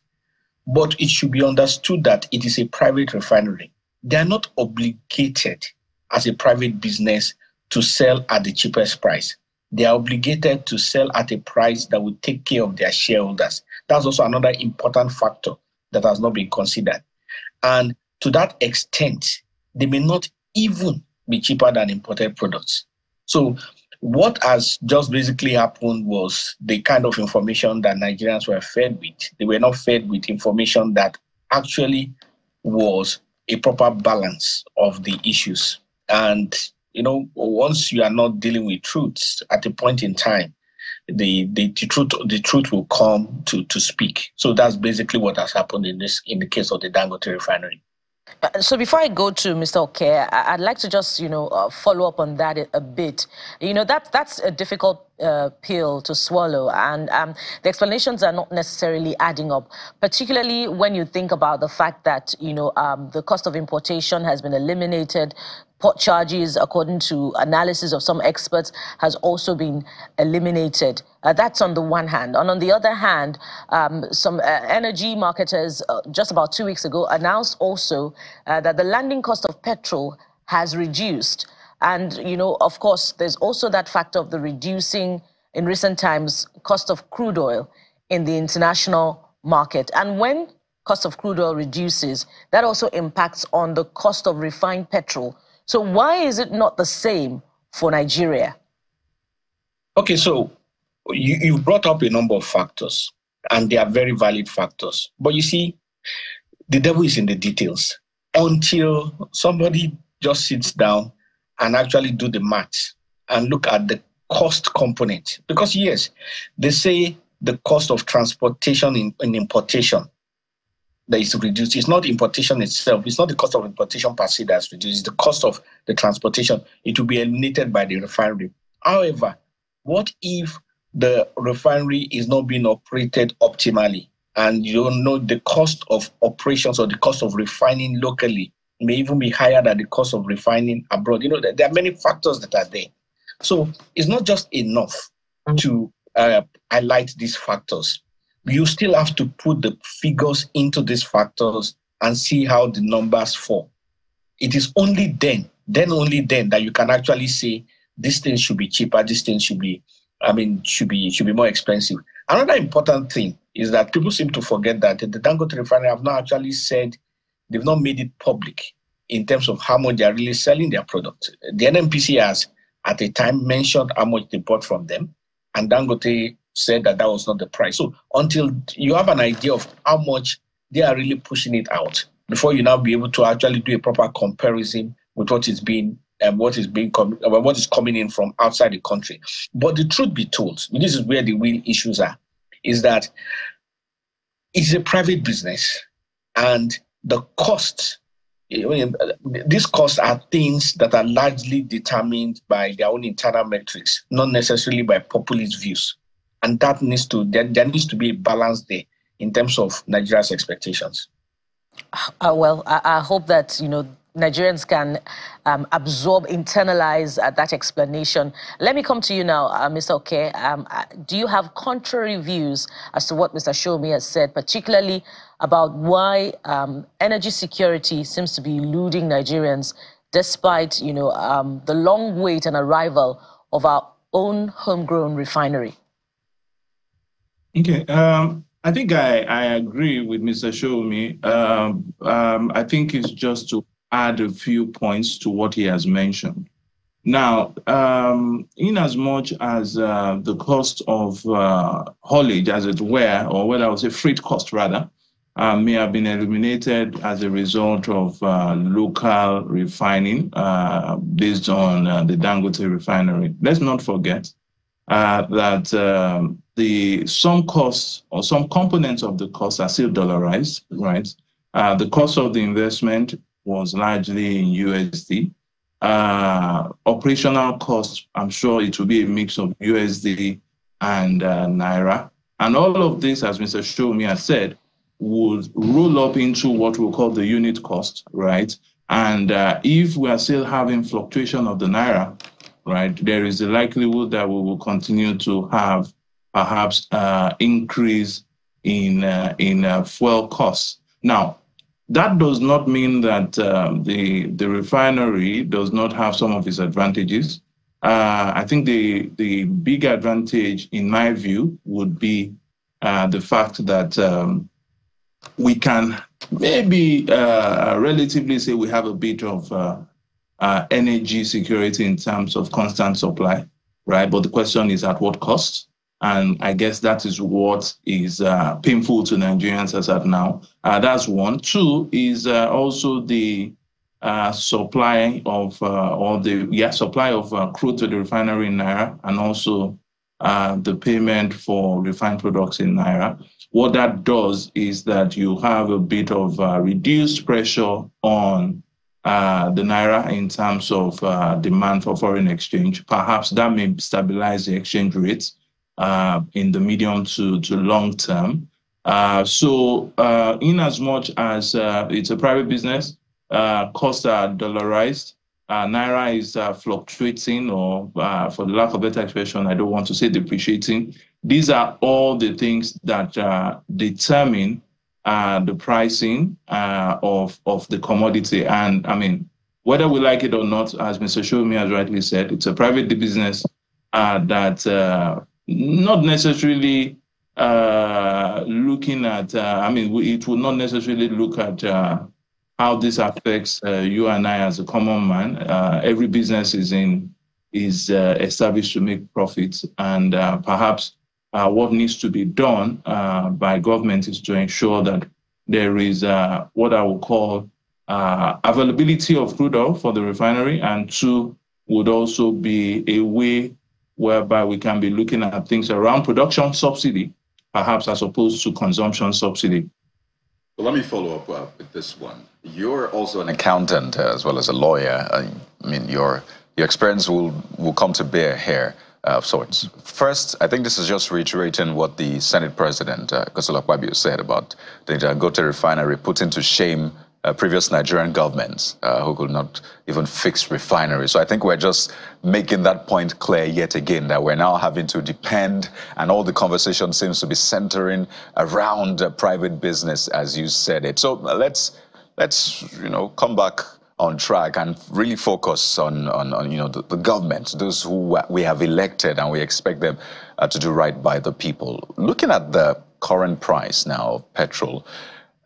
But it should be understood that it is a private refinery. They are not obligated as a private business to sell at the cheapest price. They are obligated to sell at a price that will take care of their shareholders. That's also another important factor that has not been considered. And to that extent, they may not even be cheaper than imported products. So what has just basically happened was the kind of information that Nigerians were fed with. They were not fed with information that actually was a proper balance of the issues. And, you know, once you are not dealing with truths at a point in time, the, the, the, truth, the truth will come to, to speak. So that's basically what has happened in, this, in the case of the Dangote refinery. So before I go to Mister Oke, I'd like to just, you know, uh, follow up on that a bit. You know, that, that's a difficult uh, pill to swallow, and um, the explanations are not necessarily adding up, particularly when you think about the fact that, you know, um, the cost of importation has been eliminated. Port charges, according to analysis of some experts, has also been eliminated. Uh, that's on the one hand. And on the other hand, um, some uh, energy marketers uh, just about two weeks ago announced also uh, that the landing cost of petrol has reduced. And, you know, of course, there's also that factor of the reducing, in recent times, cost of crude oil in the international market. And when cost of crude oil reduces, that also impacts on the cost of refined petrol. So why is it not the same for Nigeria? Okay, so you, you brought up a number of factors, and they are very valid factors. But you see, the devil is in the details. Until somebody just sits down and actually do the math and look at the cost component. Because yes, they say the cost of transportation in, in importation that is reduced. It's not importation itself. It's not the cost of importation per se that's reduced. It's the cost of the transportation. It will be eliminated by the refinery. However, what if the refinery is not being operated optimally? And you don't know the cost of operations or the cost of refining locally may even be higher than the cost of refining abroad. You know, there are many factors that are there. So it's not just enough to uh, highlight these factors. You still have to put the figures into these factors and see how the numbers fall. It is only then, then only then that you can actually say this thing should be cheaper, this thing should be, I mean, should be, should be more expensive. Another important thing is that people seem to forget that the Dangote refinery have not actually said, they've not made it public in terms of how much they are really selling their product. The N N P C L has at a time mentioned how much they bought from them, and Dangote said that that was not the price. So until you have an idea of how much they are really pushing it out, before you now be able to actually do a proper comparison with what is being and um, what is being com what is coming in from outside the country. But the truth be told, this is where the real issues are, is that it's a private business, and the costs, I mean, these costs are things that are largely determined by their own internal metrics, not necessarily by populist views. And that needs to, there, there needs to be a balance there in terms of Nigeria's expectations. Uh, well, I, I hope that, you know, Nigerians can um, absorb, internalize uh, that explanation. Let me come to you now, uh, Mister Oke. Um, uh, do you have contrary views as to what Mister Shomi has said, particularly about why um, energy security seems to be eluding Nigerians despite, you know, um, the long wait and arrival of our own homegrown refinery? Okay. Um... I think I, I agree with Mister Shomi. Um, um, I think it's just to add a few points to what he has mentioned. Now, um, in as much as uh, the cost of uh, haulage, as it were, or whether I would say freight cost rather, uh, may have been eliminated as a result of uh, local refining uh, based on uh, the Dangote refinery. Let's not forget uh, that uh, The, some costs or some components of the cost are still dollarized, right? Uh, the cost of the investment was largely in U S D. Uh, operational costs, I'm sure it will be a mix of U S D and uh, Naira. And all of this, as Mister Shomi has said, would roll up into what we'll call the unit cost, right? And uh, if we are still having fluctuation of the Naira, right, there is a likelihood that we will continue to have perhaps uh, increase in uh, in uh, fuel costs. Now, that does not mean that uh, the the refinery does not have some of its advantages. Uh, I think the the big advantage, in my view, would be uh, the fact that um, we can maybe uh, relatively say we have a bit of uh, uh, energy security in terms of constant supply, right? But the question is at what cost? And I guess that is what is uh, painful to Nigerians as of now. Uh, that's one. Two is uh, also the uh, supply of uh, or the yeah supply of uh, crude to the refinery in Naira, and also uh, the payment for refined products in Naira. What that does is that you have a bit of uh, reduced pressure on uh, the Naira in terms of uh, demand for foreign exchange. Perhaps that may stabilize the exchange rates Uh, in the medium to, to long term. Uh, so uh, in as much as uh, it's a private business, uh, costs are dollarized, uh, Naira is uh, fluctuating, or uh, for the lack of better expression, I don't want to say depreciating. These are all the things that uh, determine uh, the pricing uh, of, of the commodity. And I mean, whether we like it or not, as Mister Shomi has rightly said, it's a private business uh, that uh, not necessarily uh, looking at, uh, I mean, it will not necessarily look at uh, how this affects uh, you and I as a common man. Uh, every business is in is uh, established to make profits, and uh, perhaps uh, what needs to be done uh, by government is to ensure that there is uh, what I would call uh, availability of crude oil for the refinery, and two, would also be a way whereby we can be looking at things around production subsidy, perhaps as opposed to consumption subsidy. Well, let me follow up uh, with this one. You're also an accountant uh, as well as a lawyer. I, I mean, your your experience will will come to bear here. Uh, of sorts. First, I think this is just reiterating what the Senate President, uh, Gosola Kwabio, said about the Dangote refinery putting to shame uh, previous Nigerian governments uh, who could not even fix refineries. So I think we're just making that point clear yet again, that we're now having to depend, and all the conversation seems to be centering around uh, private business, as you said it. So uh, let's, let's, you know, come back on track and really focus on, on, on you know, the, the government, those who we have elected, and we expect them uh, to do right by the people. Looking at the current price now of petrol,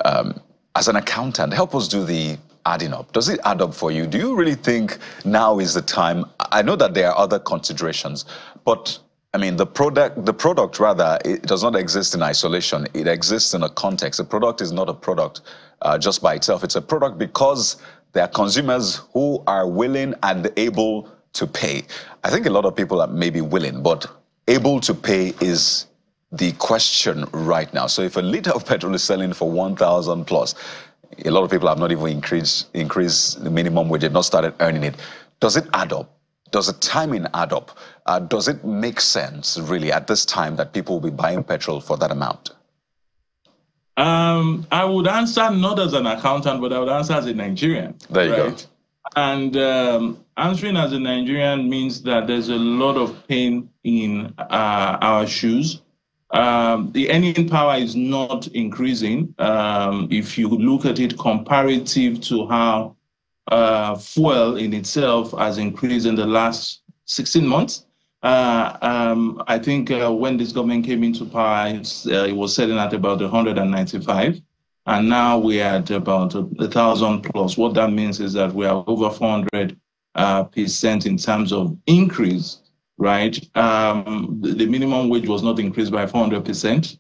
um, as an accountant, help us do the adding up. Does it add up for you? Do you really think now is the time? I know that there are other considerations, but I mean, the product, the product rather, it does not exist in isolation. It exists in a context. The product is not a product uh, just by itself. It's a product because there are consumers who are willing and able to pay. I think a lot of people are maybe willing, but able to pay is the question right now. So if a liter of petrol is selling for one thousand plus, a lot of people have not even increased, increased the minimum wage, they've not started earning it. Does it add up? Does the timing add up? Uh, does it make sense, really, at this time that people will be buying petrol for that amount? Um, I would answer not as an accountant, but I would answer as a Nigerian. There you right? go. And um, answering as a Nigerian means that there's a lot of pain in uh, our shoes. Um, the earning power is not increasing. Um, if you look at it comparative to how uh, fuel in itself has increased in the last sixteen months, Uh, um, I think uh, when this government came into power, it's, uh, it was selling at about one hundred ninety-five, and now we are at about one thousand plus. What that means is that we are over four hundred percent uh, in terms of increase, right? Um, the, the minimum wage was not increased by four hundred percent,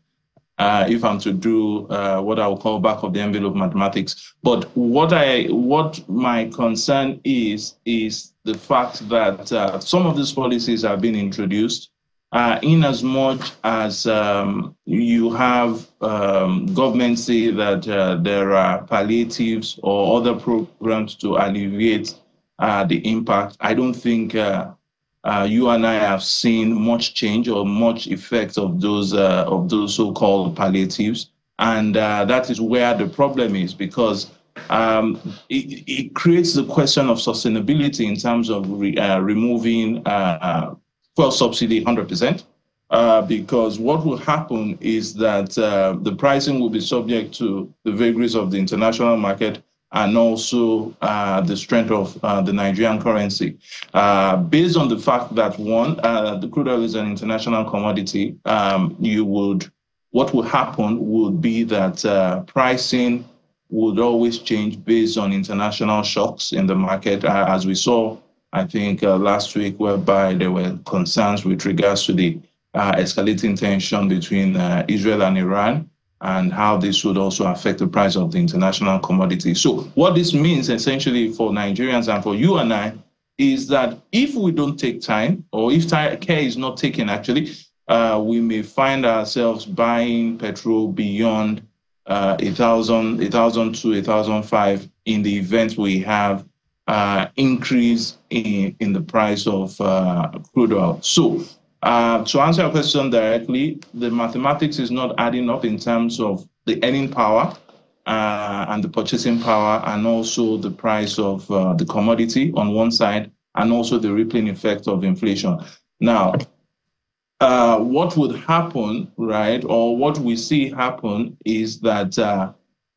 uh, if I'm to do uh, what I will call back of the envelope mathematics. But what, I, what my concern is, is the fact that uh, some of these policies have been introduced uh, in as much as um, you have um, governments say that uh, there are palliatives or other programs to alleviate uh, the impact. I don't think uh, uh, you and I have seen much change or much effect of those uh, of those so-called palliatives. And uh, that is where the problem is, because Um, it, it creates the question of sustainability in terms of re, uh, removing uh, fuel subsidy one hundred percent, uh, because what will happen is that uh, the pricing will be subject to the vagaries of the international market and also uh, the strength of uh, the Nigerian currency. Uh, based on the fact that, one, uh, the crude oil is an international commodity, um, you would, what will happen would be that uh, pricing would always change based on international shocks in the market, uh, as we saw, I think, uh, last week, whereby there were concerns with regards to the uh, escalating tension between uh, Israel and Iran, and how this would also affect the price of the international commodity. So what this means essentially for Nigerians and for you and I is that if we don't take time, or if care is not taken, actually, uh, we may find ourselves buying petrol beyond Uh, a thousand, a thousand to a thousand five in the event we have uh, increase in, in the price of uh, crude oil. So uh, to answer your question directly, the mathematics is not adding up in terms of the earning power uh, and the purchasing power, and also the price of uh, the commodity on one side, and also the rippling effect of inflation. Now, Uh, what would happen, right, or what we see happen is that uh,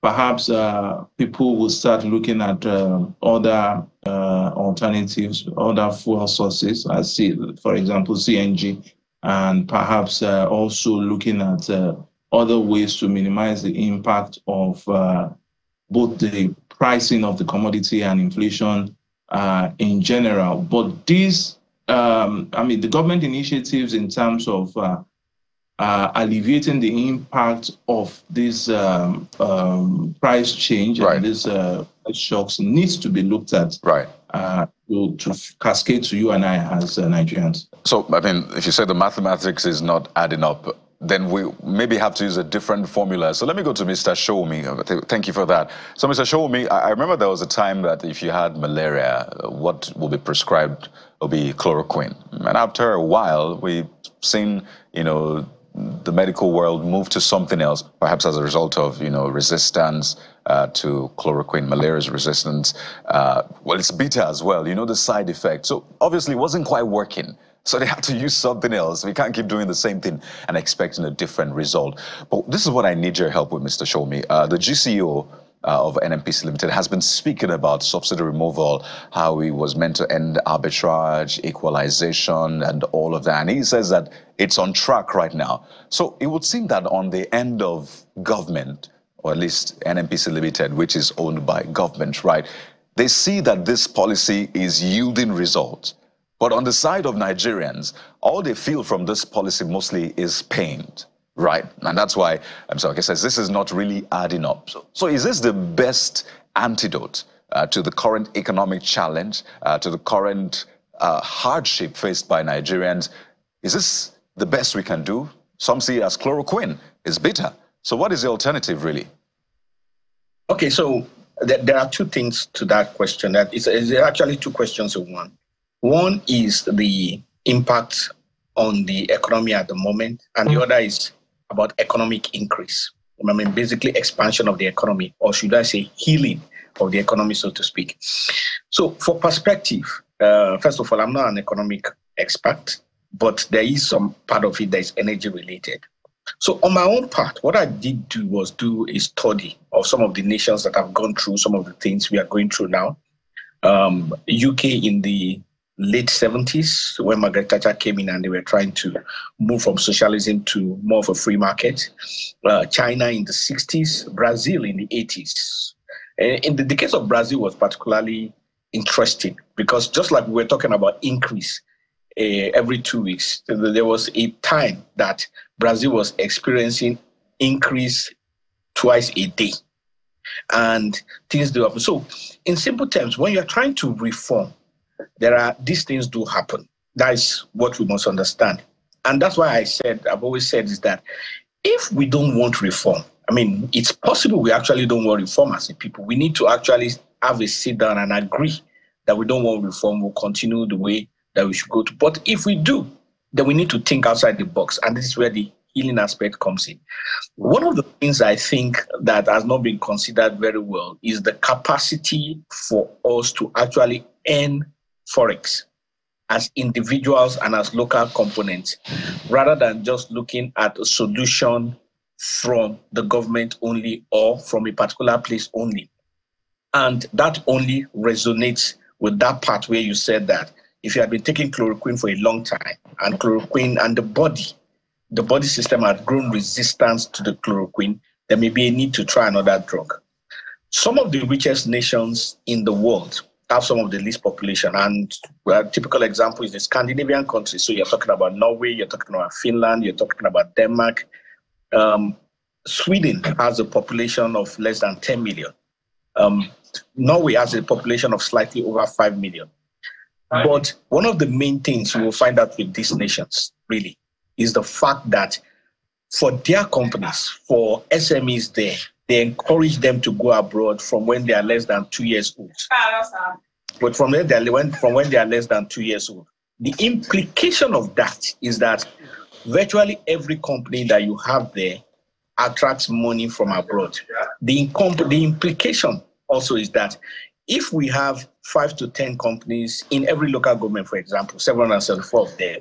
perhaps uh, people will start looking at uh, other uh, alternatives, other fuel sources. I see, for example, C N G, and perhaps uh, also looking at uh, other ways to minimize the impact of uh, both the pricing of the commodity and inflation uh, in general. But these, um, I mean, the government initiatives in terms of uh, Uh, alleviating the impact of this um, um, price change right. and these uh, shocks needs to be looked at right. uh, to, to cascade to you and I as uh, Nigerians. So, I mean, if you say the mathematics is not adding up, then we maybe have to use a different formula. So let me go to Mister Shomi. Thank you for that. So, Mister Shomi, I remember there was a time that if you had malaria, what will be prescribed will be chloroquine. And after a while, we've seen, you know, the medical world moved to something else, perhaps as a result of, you know, resistance uh, to chloroquine, malaria's resistance. Uh, well, it's beta as well, you know, the side effect. So obviously it wasn't quite working. So they had to use something else. We can't keep doing the same thing and expecting a different result. But this is what I need your help with, Mister Shomi. Uh, the G C O Uh, of N N P C Limited has been speaking about subsidy removal, how he was meant to end arbitrage, equalization, and all of that. And he says that it's on track right now. So it would seem that on the end of government, or at least N N P C Limited, which is owned by government, right, they see that this policy is yielding results. But on the side of Nigerians, all they feel from this policy mostly is pain. Right, and that's why I'm sorry, he says this is not really adding up. So, so is this the best antidote uh, to the current economic challenge, uh, to the current uh, hardship faced by Nigerians? Is this the best we can do? Some see it as chloroquine, it's bitter. So what is the alternative, really? Okay, so th there are two things to that question. That is, is there are actually two questions in one. One is the impact on the economy at the moment, and the other is about economic increase. I mean, basically expansion of the economy, or should I say healing of the economy, so to speak. So for perspective, uh, first of all, I'm not an economic expert, but there is some part of it that is energy related. So on my own part, what I did do was do a study of some of the nations that have gone through some of the things we are going through now. Um, U K in the late seventies, when Margaret Thatcher came in and they were trying to move from socialism to more of a free market. Uh, China in the sixties, Brazil in the eighties. And in the, the case of Brazil was particularly interesting because just like we were talking about increase uh, every two weeks, there was a time that Brazil was experiencing increase twice a day. And things do happen. So in simple terms, when you're trying to reform, there are these things do happen. That is what we must understand. And that's why I said, I've always said is that if we don't want reform, I mean, it's possible we actually don't want reform as a people. We need to actually have a sit down and agree that we don't want reform. We'll continue the way that we should go to. But if we do, then we need to think outside the box. And this is where the healing aspect comes in. One of the things I think that has not been considered very well is the capacity for us to actually end Forex as individuals and as local components, rather than just looking at a solution from the government only or from a particular place only. And that only resonates with that part where you said that if you have been taking chloroquine for a long time and chloroquine and the body, the body system had grown resistance to the chloroquine, there may be a need to try another drug. Some of the richest nations in the world have some of the least population, and a typical example is the Scandinavian countries. So you're talking about Norway, you're talking about Finland, you're talking about Denmark. Um, Sweden has a population of less than ten million. Um, Norway has a population of slightly over five million. But one of the main things you will find out with these nations, really, is the fact that for their companies, for S M Es there, they encourage them to go abroad from when they are less than two years old. But from when they are, from when they are less than two years old, the implication of that is that virtually every company that you have there attracts money from abroad. The, the implication also is that if we have five to ten companies in every local government, for example, seven hundred seventy-four of them,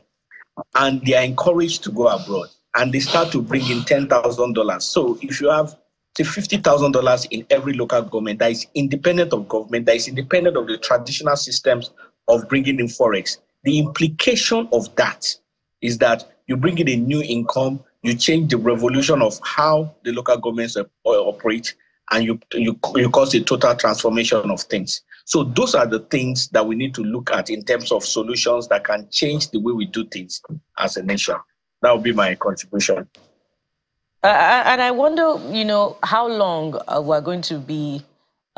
and they are encouraged to go abroad, and they start to bring in ten thousand dollars. So if you have to fifty thousand dollars in every local government that is independent of government, that is independent of the traditional systems of bringing in forex. The implication of that is that you bring in a new income, you change the revolution of how the local governments operate, and you, you, you cause a total transformation of things. So those are the things that we need to look at in terms of solutions that can change the way we do things as a nation. That would be my contribution. Uh, and I wonder, you know, how long uh, we're going to be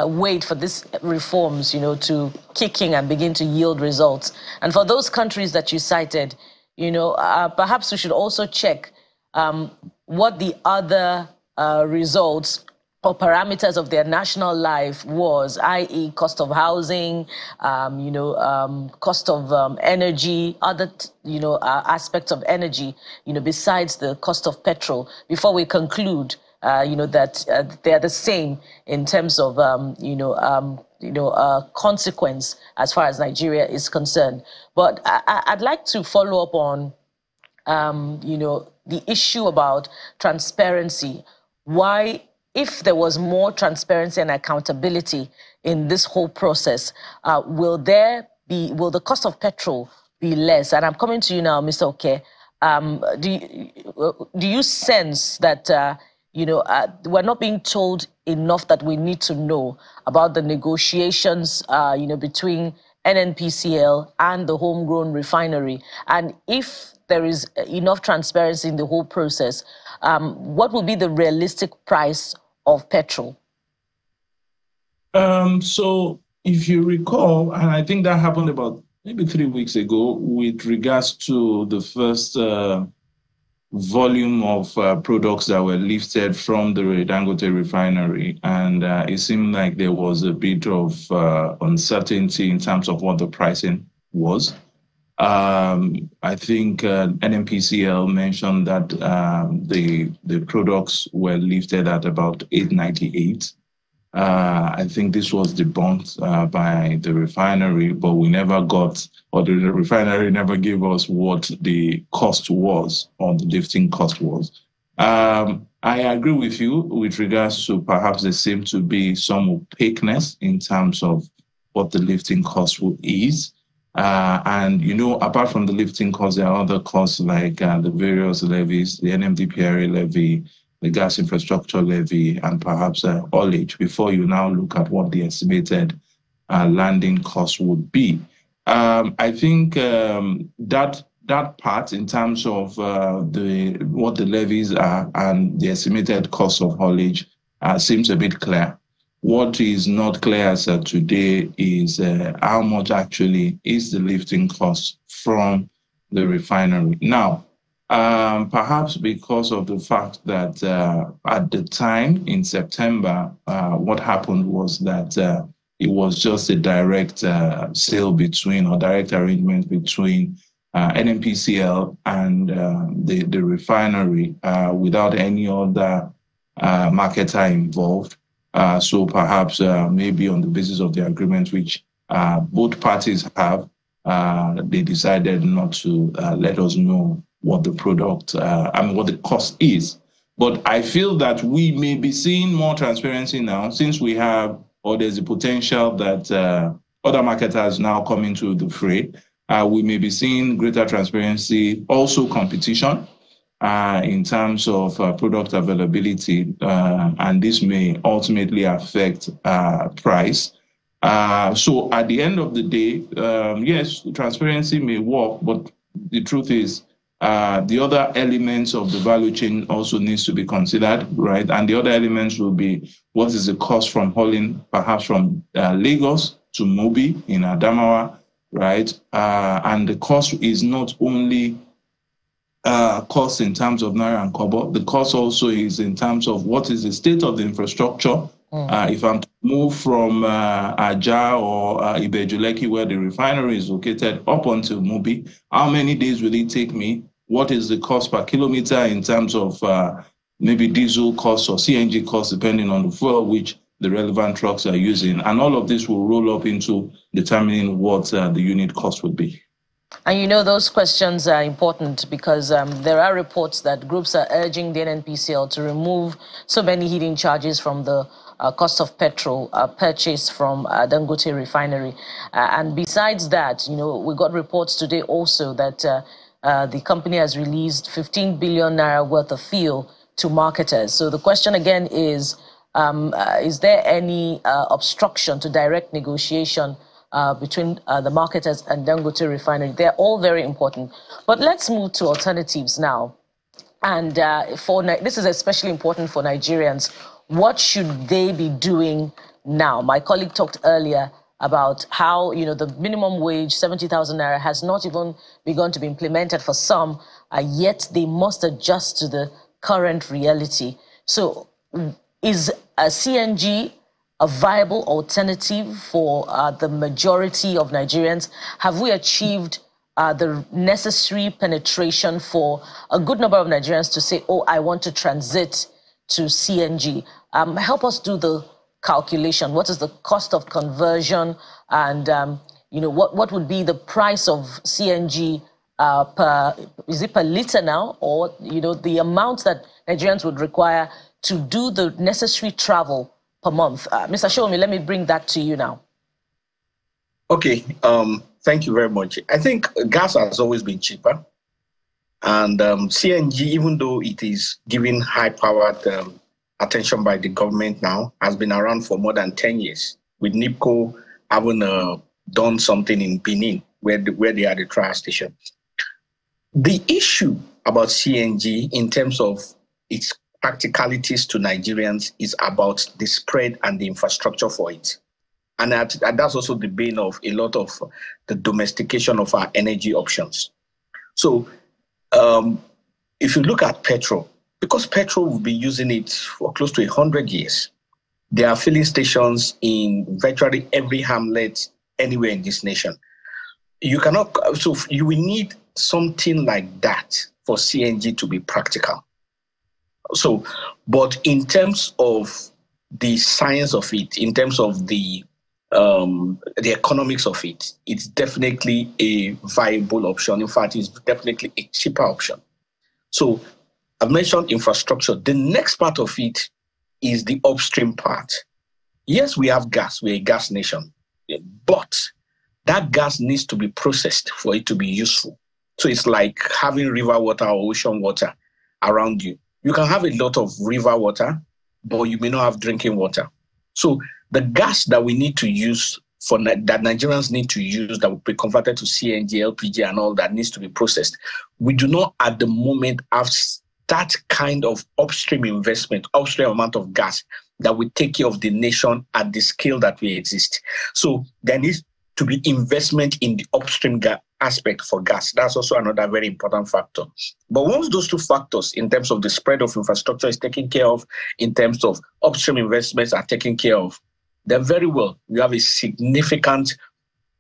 uh, wait for these reforms, you know, to kick in and begin to yield results. And for those countries that you cited, you know, uh, perhaps we should also check um, what the other uh, results or parameters of their national life was, that is cost of housing, um, you know, um, cost of um, energy, other, you know, uh, aspects of energy, you know, besides the cost of petrol, before we conclude, uh, you know, that uh, they're the same in terms of, um, you know, um, you know, uh, consequence as far as Nigeria is concerned. But I I'd like to follow up on, um, you know, the issue about transparency. Why, if there was more transparency and accountability in this whole process, uh, will there be, will the cost of petrol be less? And I'm coming to you now, Mister Oke. Um, do you, do you sense that uh, you know uh, we're not being told enough that we need to know about the negotiations, uh, you know, between N N P C L and the homegrown refinery, and if there is enough transparency in the whole process, um, what will be the realistic price of petrol? Um, so if you recall, and I think that happened about maybe three weeks ago with regards to the first uh, volume of uh, products that were lifted from the Dangote refinery. And uh, it seemed like there was a bit of uh, uncertainty in terms of what the pricing was. Um, I think uh, N N P C L mentioned that um, the the products were lifted at about eight ninety-eight. Uh, I think this was debunked uh, by the refinery, but we never got, or the refinery never gave us what the cost was, or the lifting cost was. Um, I agree with you with regards to perhaps there seemed to be some opaqueness in terms of what the lifting cost will is. Uh, and, you know, apart from the lifting costs, there are other costs like uh, the various levies, the N M D P R A levy, the gas infrastructure levy, and perhaps uh, haulage, before you now look at what the estimated uh, landing cost would be. Um, I think um, that that part in terms of uh, the what the levies are and the estimated cost of haulage uh, seems a bit clear. What is not clear as of today is uh, how much actually is the lifting cost from the refinery. Now, um, perhaps because of the fact that uh, at the time in September, uh, what happened was that uh, it was just a direct uh, sale between or direct arrangement between uh, N N P C L and uh, the, the refinery uh, without any other uh, marketer involved. Uh, so perhaps uh, maybe on the basis of the agreement which uh, both parties have, uh, they decided not to uh, let us know what the product uh, and what the cost is. But I feel that we may be seeing more transparency now, since we have, or there's a potential that uh, other marketers now come into the fray. Uh, we may be seeing greater transparency, also competition. Uh, in terms of uh, product availability, uh, and this may ultimately affect uh, price. Uh, so at the end of the day, um, yes, transparency may work, but the truth is uh, the other elements of the value chain also needs to be considered, right? And the other elements will be what is the cost from hauling, perhaps from uh, Lagos to Mobi in Adamawa, right? Uh, and the cost is not only Uh, cost in terms of Naira and Kobo. The cost also is in terms of what is the state of the infrastructure. Mm. Uh, if I'm to move from uh, Ajah or uh, Ibejuleki, where the refinery is located, up until Mobi, how many days will it take me? What is the cost per kilometer in terms of uh, maybe diesel costs or C N G costs, depending on the fuel which the relevant trucks are using? And all of this will roll up into determining what uh, the unit cost would be. And you know, those questions are important because um, there are reports that groups are urging the N N P C L to remove so many hidden charges from the uh, cost of petrol uh, purchased from uh, Dangote refinery. Uh, and besides that, you know, we got reports today also that uh, uh, the company has released fifteen billion naira worth of fuel to marketers. So the question again is, um, uh, is there any uh, obstruction to direct negotiation Uh, between uh, the marketers and Dangote refinery? They're all very important. But let's move to alternatives now. And uh, for this is especially important for Nigerians. What should they be doing now? My colleague talked earlier about how, you know, the minimum wage, seventy thousand naira, has not even begun to be implemented for some, uh, yet they must adjust to the current reality. So is a C N G a viable alternative for uh, the majority of Nigerians? Have we achieved uh, the necessary penetration for a good number of Nigerians to say, oh, I want to transit to C N G? Um, help us do the calculation. What is the cost of conversion? And, um, you know, what, what would be the price of C N G uh, per, is it per litre now? Or, you know, the amount that Nigerians would require to do the necessary travel per month. Uh, Mister Shomi, let me bring that to you now. Okay, um, thank you very much. I think gas has always been cheaper. And um, C N G, even though it is given high-powered um, attention by the government now, has been around for more than ten years, with NIPCO having uh, done something in Benin, where, the, where they had a trial station. The issue about C N G in terms of its practicalities to Nigerians is about the spread and the infrastructure for it. And that, that's also the bane of a lot of the domestication of our energy options. So um, if you look at petrol, because petrol will be using it for close to one hundred years, there are filling stations in virtually every hamlet anywhere in this nation. You cannot, so you will need something like that for C N G to be practical. So, but in terms of the science of it, in terms of the um, the economics of it, it's definitely a viable option. In fact, it's definitely a cheaper option. So, I've mentioned infrastructure. The next part of it is the upstream part. Yes, we have gas. We're a gas nation. But that gas needs to be processed for it to be useful. So, it's like having river water or ocean water around you. You can have a lot of river water, but you may not have drinking water. So the gas that we need to use, for that Nigerians need to use, that will be converted to C N G, L P G, and all that, needs to be processed. We do not at the moment have that kind of upstream investment, upstream amount of gas that will take care of the nation at the scale that we exist. So there needs to be investment in the upstream gas aspect for gas. That's also another very important factor. But once those two factors, in terms of the spread of infrastructure, is taken care of, in terms of upstream investments are taken care of, then very well, you have a significant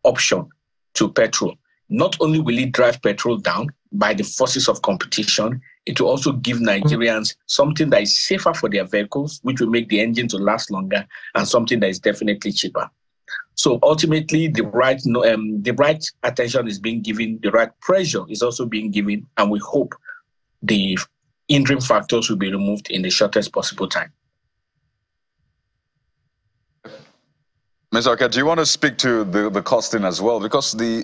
option to petrol. Not only will it drive petrol down by the forces of competition, it will also give Nigerians something that is safer for their vehicles, which will make the engine to last longer, and something that is definitely cheaper. So ultimately, the right, um, the right attention is being given, the right pressure is also being given, and we hope the hindering factors will be removed in the shortest possible time. Miz Oke, do you want to speak to the, the costing as well? Because, the,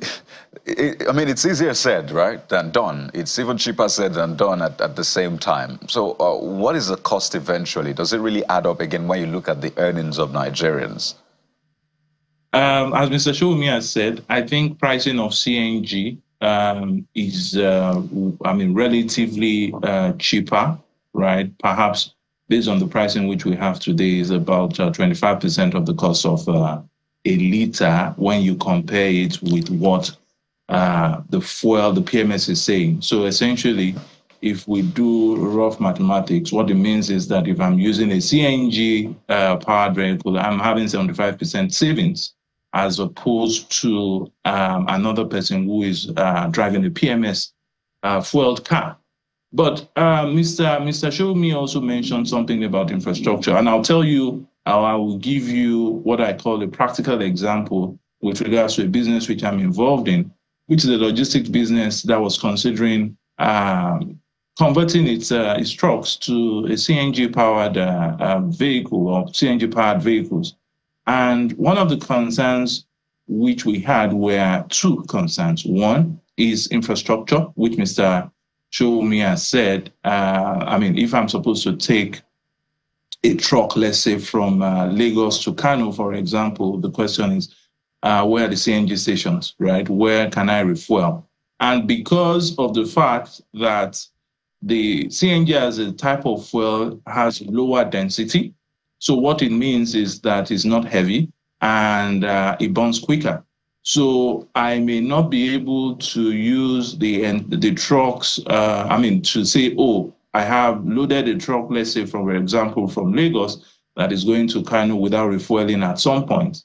it, I mean, it's easier said, right, than done. It's even cheaper said than done at, at the same time. So uh, what is the cost eventually? Does it really add up again when you look at the earnings of Nigerians? Um, as Mister Shomi has said, I think pricing of C N G um, is, uh, I mean, relatively uh, cheaper, right? Perhaps based on the pricing which we have today is about uh, twenty-five percent of the cost of uh, a litre when you compare it with what uh, the fuel, the P M S is saying. So essentially, if we do rough mathematics, what it means is that if I'm using a C N G uh, powered vehicle, I'm having seventy-five percent savings, as opposed to um, another person who is uh, driving a P M S uh, fueled car. But uh, Mister Mister Shomi also mentioned something about infrastructure, and I'll tell you, I will give you what I call a practical example with regards to a business which I'm involved in, which is a logistics business that was considering um, converting its, uh, its trucks to a C N G-powered uh, uh, vehicle or C N G-powered vehicles. And one of the concerns which we had were two concerns. One is infrastructure, which Mister Shomi has said, uh, I mean, if I'm supposed to take a truck, let's say, from uh, Lagos to Kano, for example, the question is, uh, where are the C N G stations, right? Where can I refuel? And because of the fact that the C N G as a type of fuel has lower density, so what it means is that it's not heavy and uh, it burns quicker. So I may not be able to use the the trucks, uh, I mean, to say, oh, I have loaded a truck, let's say, for example, from Lagos that is going to Kano without refueling at some point.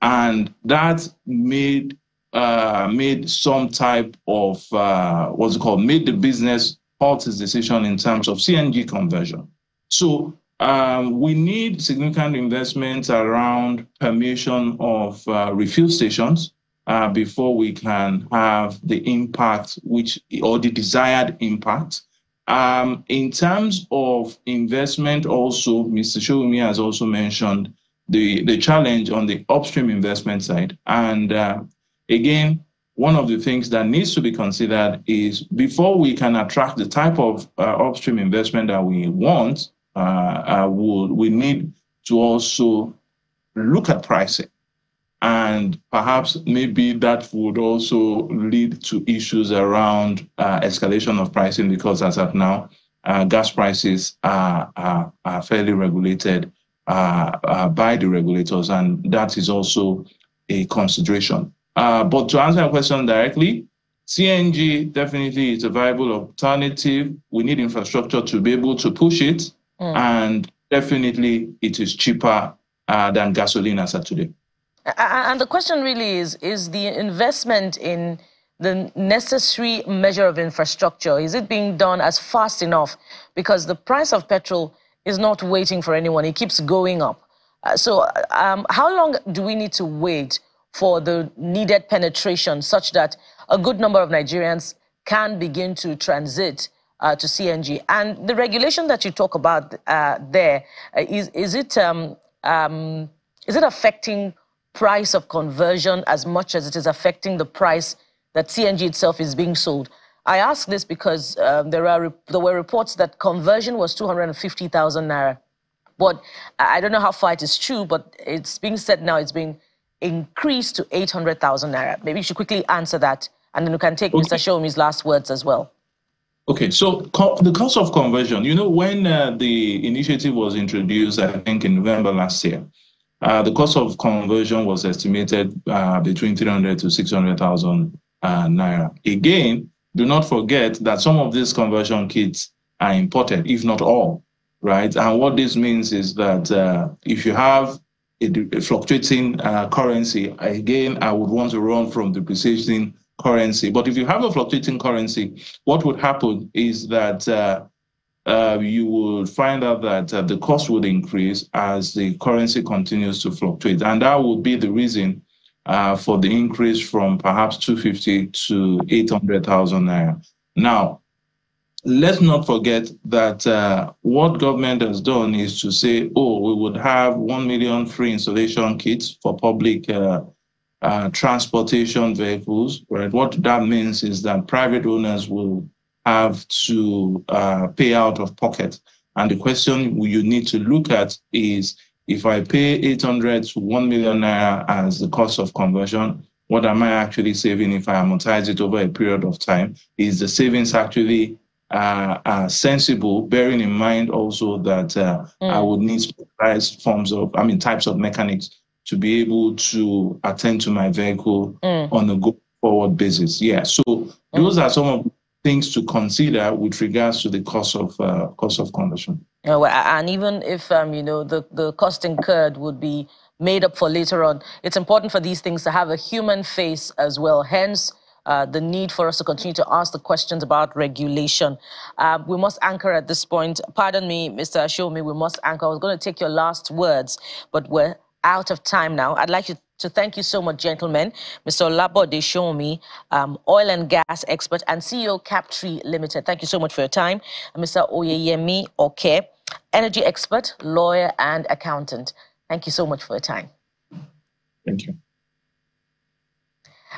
And that made uh, made some type of, uh, what's it called, made the business halt its decision in terms of C N G conversion. So um, we need significant investments around permission of uh, refuel stations uh, before we can have the impact which, or the desired impact. Um, in terms of investment also, Mister Shomi has also mentioned the, the challenge on the upstream investment side. And uh, again, one of the things that needs to be considered is before we can attract the type of uh, upstream investment that we want, uh, uh, we'll, we need to also look at pricing. And perhaps maybe that would also lead to issues around uh, escalation of pricing, because as of now, uh, gas prices are, are, are fairly regulated uh, uh, by the regulators, and that is also a consideration. Uh, but to answer your question directly, C N G definitely is a viable alternative. We need infrastructure to be able to push it, mm. and definitely it is cheaper uh, than gasoline as of today. And the question really is, is the investment in the necessary measure of infrastructure, is it being done as fast enough? Because the price of petrol is not waiting for anyone. It keeps going up. Uh, so um, how long do we need to wait for the needed penetration such that a good number of Nigerians can begin to transit uh, to C N G? And the regulation that you talk about uh, there, is, is, it, um, um, is it affecting price of conversion as much as it is affecting the price that C N G itself is being sold? I ask this because um, there are there were reports that conversion was two hundred fifty thousand naira. But I don't know how far it is true, but it's being said now it's being increased to eight hundred thousand naira. Maybe you should quickly answer that, and then you can take okay. Mister Shomi's last words as well. Okay, so co the cost of conversion, you know, when uh, the initiative was introduced, I think in November last year, Uh, the cost of conversion was estimated uh, between three hundred thousand to six hundred thousand uh, naira. Again, do not forget that some of these conversion kits are imported, if not all, right? And what this means is that uh, if you have a, a fluctuating uh, currency, again, I would want to run from depreciating currency. But if you have a fluctuating currency, what would happen is that uh, Uh, you will find out that uh, the cost would increase as the currency continues to fluctuate. And that would be the reason uh, for the increase from perhaps two hundred fifty to eight hundred thousand naira. Now, let's not forget that uh, what government has done is to say, oh, we would have one million free installation kits for public uh, uh, transportation vehicles. Right? What that means is that private owners will have to uh, pay out of pocket. And the question you need to look at is, if I pay eight hundred to one million naira as the cost of conversion, what am I actually saving if I amortize it over a period of time? Is the savings actually uh, uh, sensible, bearing in mind also that uh, mm. I would need specialized forms of, I mean, types of mechanics to be able to attend to my vehicle mm. on a go-forward basis. Yeah, so mm. those are some of things to consider with regards to the cost of uh, cost of conversion. Oh, and even if um, you know the the cost incurred would be made up for later on, it's important for these things to have a human face as well. Hence, uh, the need for us to continue to ask the questions about regulation. Uh, we must anchor at this point. Pardon me, Mister Shomi. We must anchor. I was going to take your last words, but we're out of time now. I'd like you So thank you so much, gentlemen. Mister Olabode Shomi, um, oil and gas expert and C E O Captree Limited. Thank you so much for your time. And Mister Oyeyemi Oke, energy expert, lawyer and accountant. Thank you so much for your time. Thank you.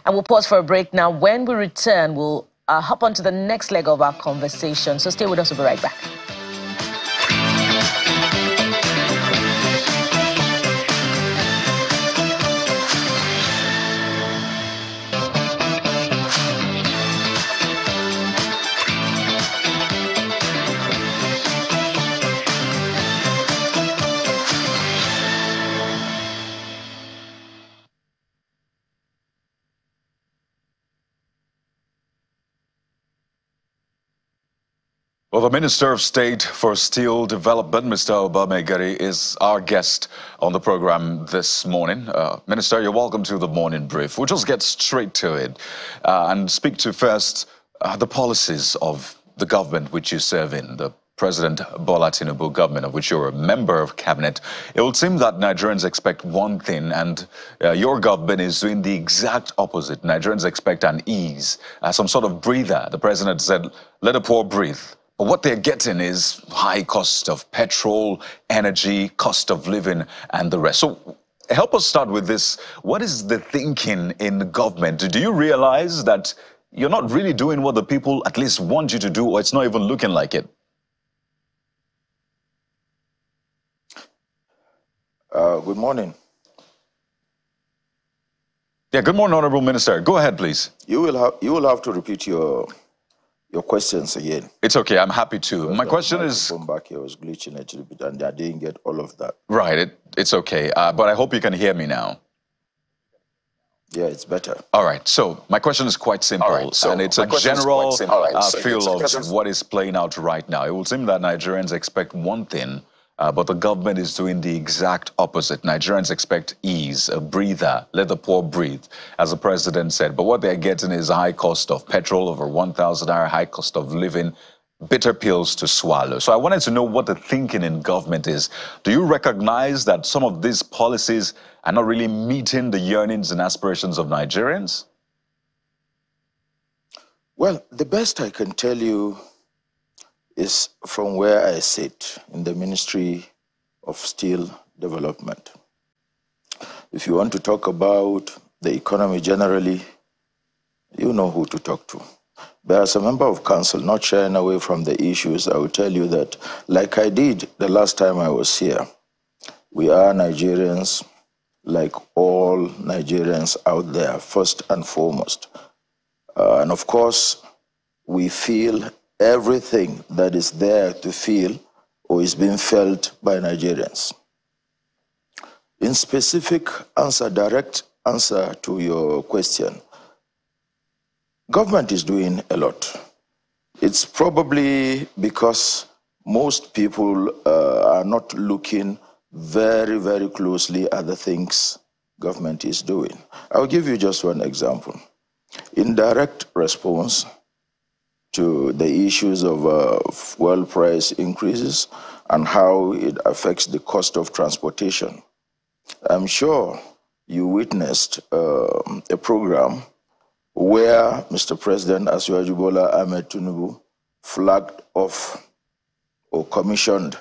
And we'll pause for a break now. When we return, we'll uh, hop on to the next leg of our conversation. So stay with us. We'll be right back. Well, the Minister of State for Steel Development, Mister Albamegari, is our guest on the program this morning. Uh, Minister, you're welcome to the morning brief. We'll just get straight to it uh, and speak to first uh, the policies of the government which you serve in, the President Bola Tinubu government, of which you're a member of cabinet. It would seem that Nigerians expect one thing, and uh, your government is doing the exact opposite. Nigerians expect an ease, uh, some sort of breather. The President said, let the poor breathe. But what they're getting is high cost of petrol, energy, cost of living, and the rest. So help us start with this. What is the thinking in the government? Do you realize that you're not really doing what the people at least want you to do, or it's not even looking like it? Uh, good morning. Yeah, good morning, Honorable Minister. Go ahead, please. You will have, you will have to repeat your... Your questions again. It's okay. I'm happy to. Because my question is... Come back here was glitching a little bit, and I didn't get all of that. Right. It, it's okay. Uh, but I hope you can hear me now. Yeah, it's better. All right. So my question is quite simple, right, so and it's a general right, uh, so feel of questions. What is playing out right now. It would seem that Nigerians expect one thing, uh, but the government is doing the exact opposite. Nigerians expect ease, a breather, let the poor breathe, as the President said. But what they're getting is a high cost of petrol, over one thousand naira, high cost of living, bitter pills to swallow. So I wanted to know what the thinking in government is. Do you recognize that some of these policies are not really meeting the yearnings and aspirations of Nigerians? Well, the best I can tell you is from where I sit in the Ministry of Steel Development. If you want to talk about the economy generally, you know who to talk to. But as a member of council, not shying away from the issues, I will tell you that, like I did the last time I was here, we are Nigerians, like all Nigerians out there, first and foremost. Uh, and of course, we feel everything that is there to feel or is being felt by Nigerians. In specific answer, direct answer to your question, government is doing a lot. It's probably because most people uh, are not looking very, very closely at the things government is doing. I'll give you just one example. In direct response to the issues of uh, fuel price increases and how it affects the cost of transportation, I'm sure you witnessed uh, a program where Mister President Asiwaju Bola Ahmed Tinubu flagged off or commissioned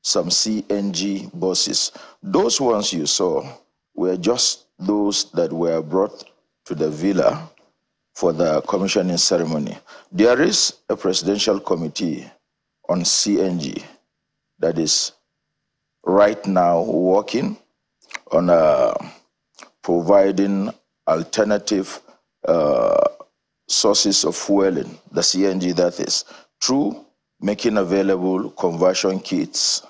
some C N G buses. Those ones you saw were just those that were brought to the villa for the commissioning ceremony. There is a presidential committee on C N G that is right now working on uh, providing alternative uh, sources of fueling, the C N G that is, through making available conversion kits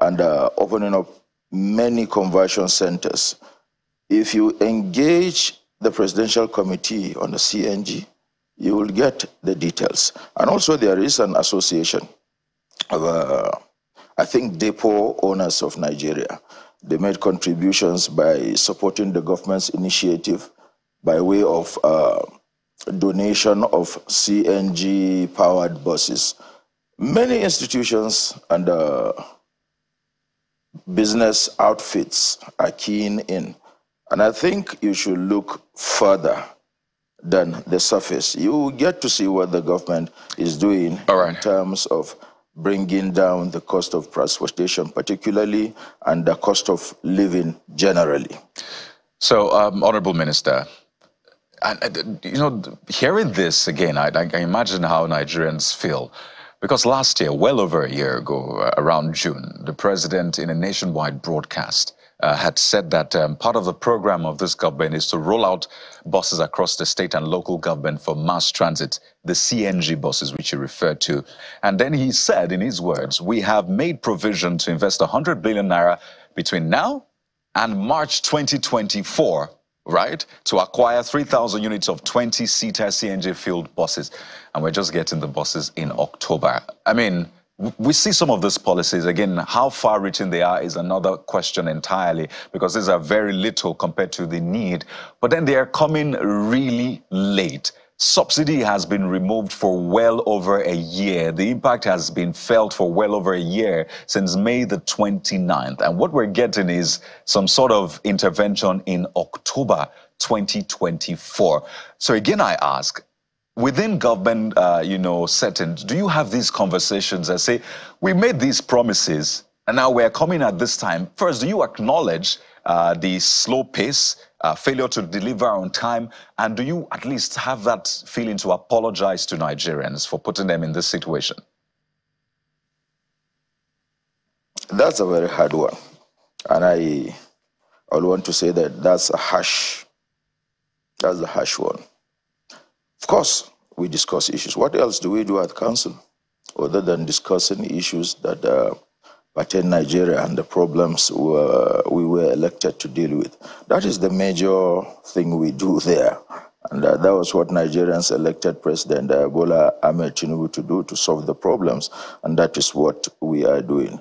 and uh, opening up many conversion centers. If you engage the presidential committee on the C N G, you will get the details. And also there is an association of, uh, I think, depot owners of Nigeria. They made contributions by supporting the government's initiative by way of uh, donation of C N G-powered buses. Many institutions and uh, business outfits are keen in And I think you should look further than the surface. You will get to see what the government is doing All right. in terms of bringing down the cost of transportation, particularly, and the cost of living generally. So, um, Honorable Minister, I, I, you know, hearing this again, I, I imagine how Nigerians feel. Because last year, well over a year ago, around June, the president in a nationwide broadcast uh, had said that um, part of the program of this government is to roll out buses across the state and local government for mass transit, the C N G buses, which he referred to. And then he said, in his words, we have made provision to invest one hundred billion naira between now and March twenty twenty-four. Right, to acquire three thousand units of twenty-seater C N G-fueled buses. And we're just getting the buses in October. I mean, we see some of these policies. Again, how far-reaching they are is another question entirely, because these are very little compared to the need. But then they are coming really late. Subsidy has been removed for well over a year. The impact has been felt for well over a year, since May the twenty-ninth. And what we're getting is some sort of intervention in October twenty twenty-four. So again, I ask, within government, uh, you know, settings, do you have these conversations that say, we made these promises, and now we're coming at this time? First, do you acknowledge uh, the slow pace, Uh, failure to deliver on time, and do you at least have that feeling to apologize to Nigerians for putting them in this situation? That's a very hard one, and I, I want to say that that's a harsh, that's a harsh one. Of course, we discuss issues. What else do we do at council other than discussing issues that uh, but in Nigeria and the problems were, we were elected to deal with? That is the major thing we do there. And uh, that was what Nigerians elected President uh, Bola Ahmed Tinubu to do, to solve the problems. And that is what we are doing.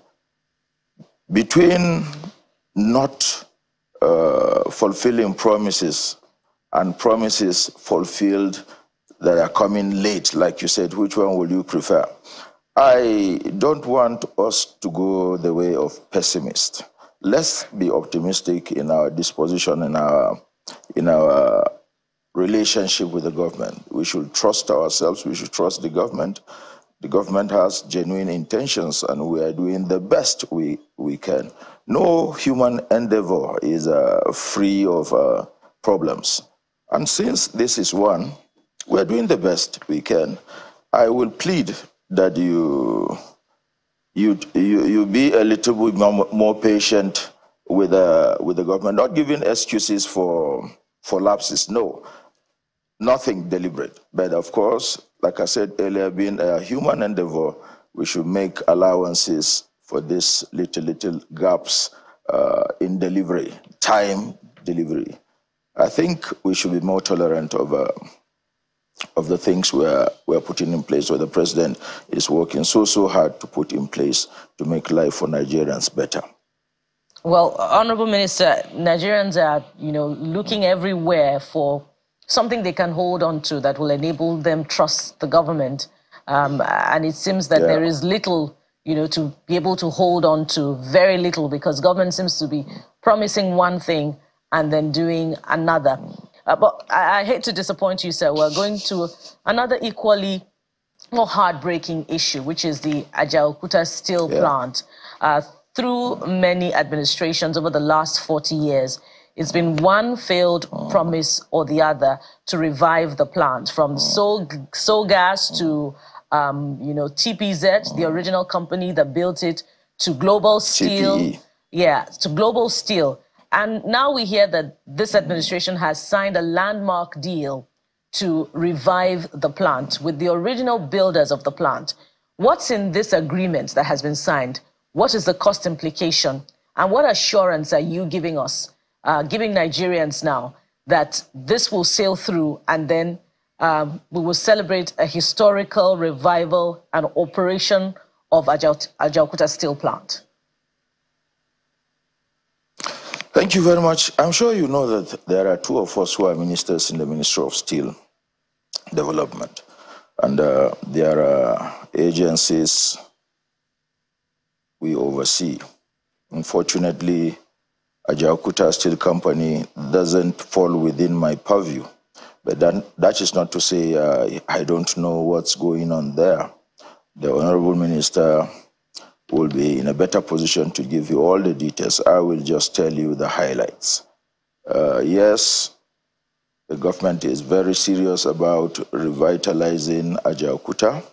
Between not uh, fulfilling promises and promises fulfilled that are coming late, like you said, which one would you prefer? I don't want us to go the way of pessimist. Let's be optimistic in our disposition, in our, in our relationship with the government. We should trust ourselves. We should trust the government. The government has genuine intentions, and we are doing the best we, we can. No human endeavor is uh, free of uh, problems. And since this is one, we are doing the best we can. I will plead that you, you, you, you be a little bit more, more patient with, uh, with the government, not giving excuses for, for lapses, no, nothing deliberate. But of course, like I said earlier, being a human endeavor, we should make allowances for these little, little gaps uh, in delivery, time delivery. I think we should be more tolerant of uh, of the things we're we're putting in place, where the president is working so, so hard to put in place to make life for Nigerians better. Well, Honorable Minister, Nigerians are, you know, looking everywhere for something they can hold on to that will enable them to trust the government. Um, and it seems that yeah. there is little, you know, to be able to hold on to, very little, because government seems to be promising one thing and then doing another. Uh, but I, I hate to disappoint you, sir. We're going to another equally more heartbreaking issue, which is the Ajaokuta steel yeah. plant. Uh, through many administrations over the last forty years, it's been one failed promise or the other to revive the plant, from Solgas to um, you know, T P Z, the original company that built it, to Global Steel. T P E. Yeah, to Global Steel. And now we hear that this administration has signed a landmark deal to revive the plant with the original builders of the plant. What's in this agreement that has been signed? What is the cost implication? And what assurance are you giving us, uh, giving Nigerians now, that this will sail through, and then um, we will celebrate a historical revival and operation of Ajaokuta Steel Plant? Thank you very much. I'm sure you know that there are two of us who are ministers in the Ministry of Steel Development. And uh, there are agencies we oversee. Unfortunately, Ajaokuta Steel Company doesn't fall within my purview. But that, that is not to say uh, I don't know what's going on there. The Honorable Minister will be in a better position to give you all the details. I will just tell you the highlights. Uh, yes, the government is very serious about revitalizing Ajaokuta,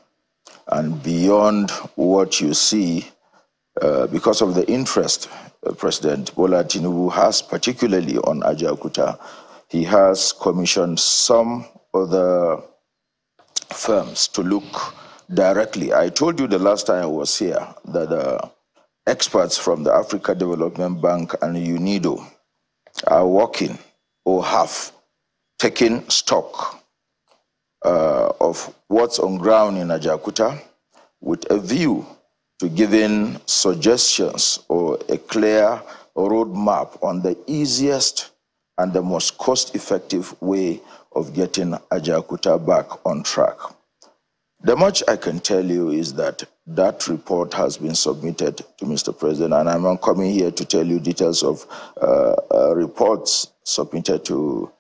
and beyond what you see, uh, because of the interest uh, President Bola Tinubu has particularly on Ajaokuta, he has commissioned some other firms to look directly. I told you the last time I was here that uh, experts from the Africa Development Bank and UNIDO are working or have taken stock uh, of what's on ground in Ajaokuta with a view to giving suggestions or a clear roadmap on the easiest and the most cost-effective way of getting Ajaokuta back on track. The much I can tell you is that that report has been submitted to Mister President, and I'm not coming here to tell you details of uh, uh, reports submitted to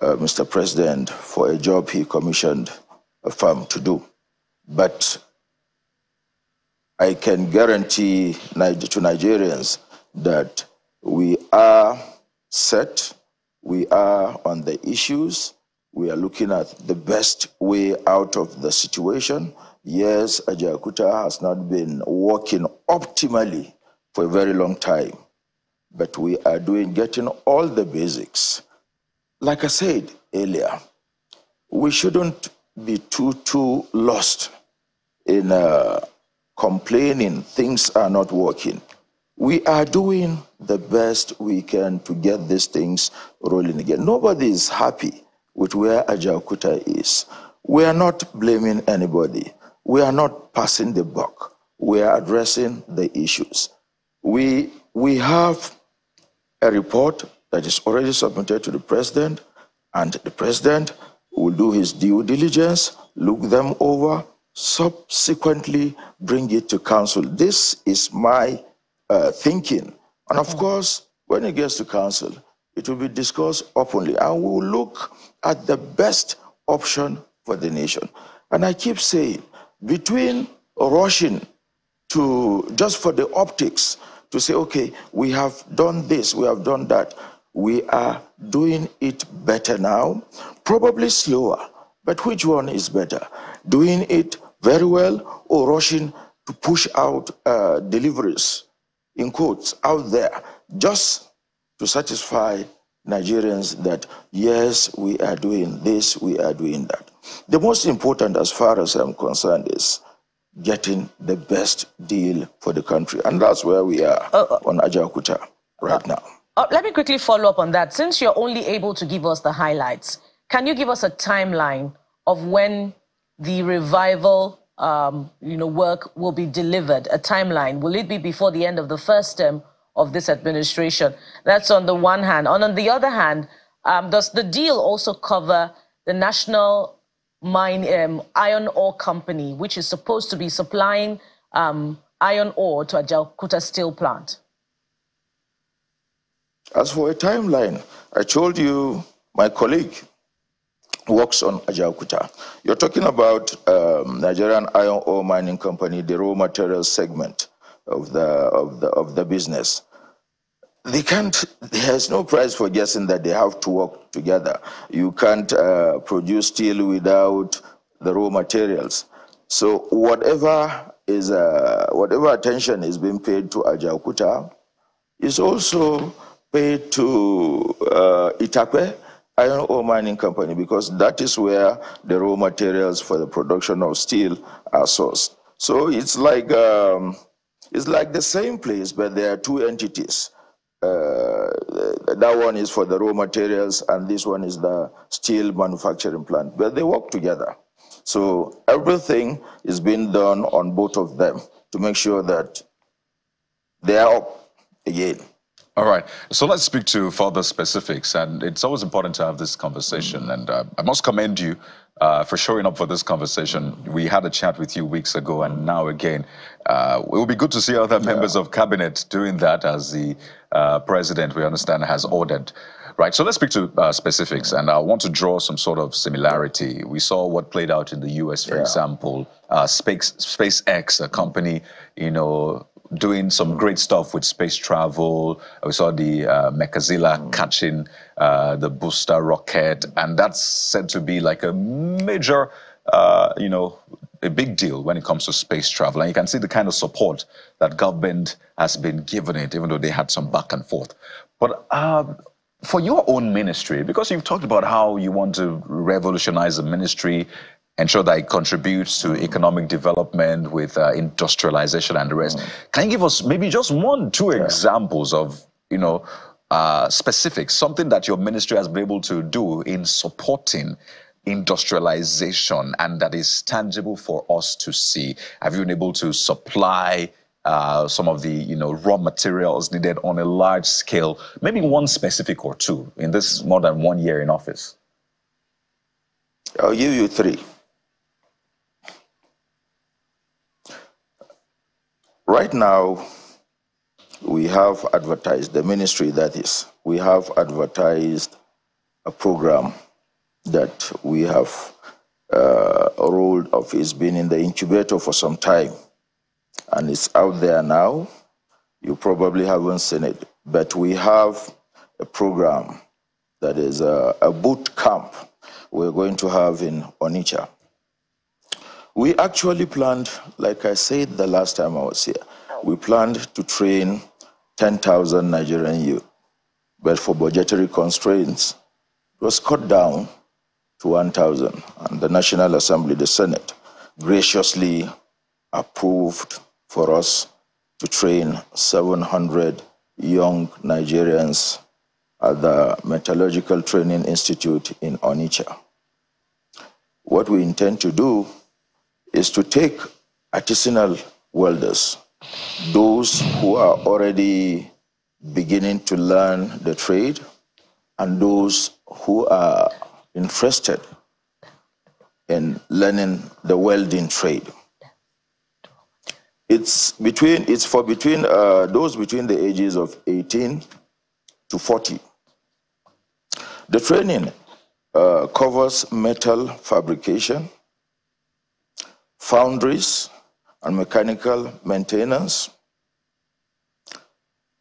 uh, Mister President for a job he commissioned a firm to do. But I can guarantee to Nigerians that we are set, we are on the issues. We are looking at the best way out of the situation. Yes, Ajaokuta has not been working optimally for a very long time, but we are doing, getting all the basics. Like I said earlier, we shouldn't be too, too lost in uh, complaining things are not working. We are doing the best we can to get these things rolling again. Nobody is happy with where Ajaokuta is. We are not blaming anybody. We are not passing the buck. We are addressing the issues. We, we have a report that is already submitted to the president, and the president will do his due diligence, look them over, subsequently bring it to council. This is my uh, thinking. And of course, when it gets to council, it will be discussed openly, and we will look at the best option for the nation. And I keep saying, between rushing to, just for the optics, to say, okay, we have done this, we have done that, we are doing it better now, probably slower, but which one is better? Doing it very well or rushing to push out uh, deliveries, in quotes, out there, just to satisfy Nigerians that, yes, we are doing this, we are doing that. The most important, as far as I'm concerned, is getting the best deal for the country. And that's where we are uh, on Ajaokuta right uh, now. Uh, let me quickly follow up on that. Since you're only able to give us the highlights, can you give us a timeline of when the revival um, you know, work will be delivered? A timeline. Will it be before the end of the first term of this administration? That's on the one hand. And on the other hand, um, does the deal also cover the national mine um, iron ore company, which is supposed to be supplying um, iron ore to Ajaokuta Steel Plant? As for a timeline, I told you my colleague works on Ajaokuta. You're talking about um, Nigerian Iron Ore Mining Company, the raw materials segment of the of the of the business. They can't, there's no prize for guessing that they have to work together. You can't uh, produce steel without the raw materials. So whatever is uh, whatever attention is being paid to Ajaokuta is also paid to uh, Itape Iron Ore Mining Company, because that is where the raw materials for the production of steel are sourced. So it's like um, it's like the same place, but there are two entities. Uh, that one is for the raw materials, and this one is the steel manufacturing plant. But they work together. So everything is being done on both of them to make sure that they are up again. All right. So let's speak to further specifics. And it's always important to have this conversation. Mm-hmm. And uh, I must commend you uh, for showing up for this conversation. We had a chat with you weeks ago, and now again. Uh, it would be good to see other yeah. members of cabinet doing that, as the uh, president, we understand, has ordered. Right, so let's speak to uh, specifics, and I want to draw some sort of similarity. We saw what played out in the U S, for yeah. example, uh, Space, SpaceX, a company, you know, doing some great stuff with space travel. We saw the uh, Mechazilla mm. catching uh, the booster rocket, and that's said to be like a major, uh, you know, a big deal when it comes to space travel. And you can see the kind of support that government has been giving it, even though they had some back and forth. But uh, for your own ministry, because you've talked about how you want to revolutionize the ministry, ensure that it contributes to economic development with uh, industrialization and the rest, mm. can you give us maybe just one, two yeah. examples of, you know, uh, specifics, something that your ministry has been able to do in supporting industrialization and that is tangible for us to see? Have you been able to supply Uh, some of the, you know, raw materials needed on a large scale, maybe one specific or two in this more than one year in office? I'll give you three. Right now, we have advertised, the ministry that is, we have advertised a program that we have uh, rolled off. It's been in the incubator for some time, and it's out there now. You probably haven't seen it, but we have a program that is a, a boot camp we're going to have in Onitsha. We actually planned, like I said the last time I was here, we planned to train ten thousand Nigerian youth, but for budgetary constraints, it was cut down to one thousand, and the National Assembly, the Senate, graciously approved for us to train seven hundred young Nigerians at the Metallurgical Training Institute in Onitsha. What we intend to do is to take artisanal welders, those who are already beginning to learn the trade, and those who are interested in learning the welding trade. It's between, it's for between uh, those between the ages of eighteen to forty. The training uh, covers metal fabrication, foundries and mechanical maintenance,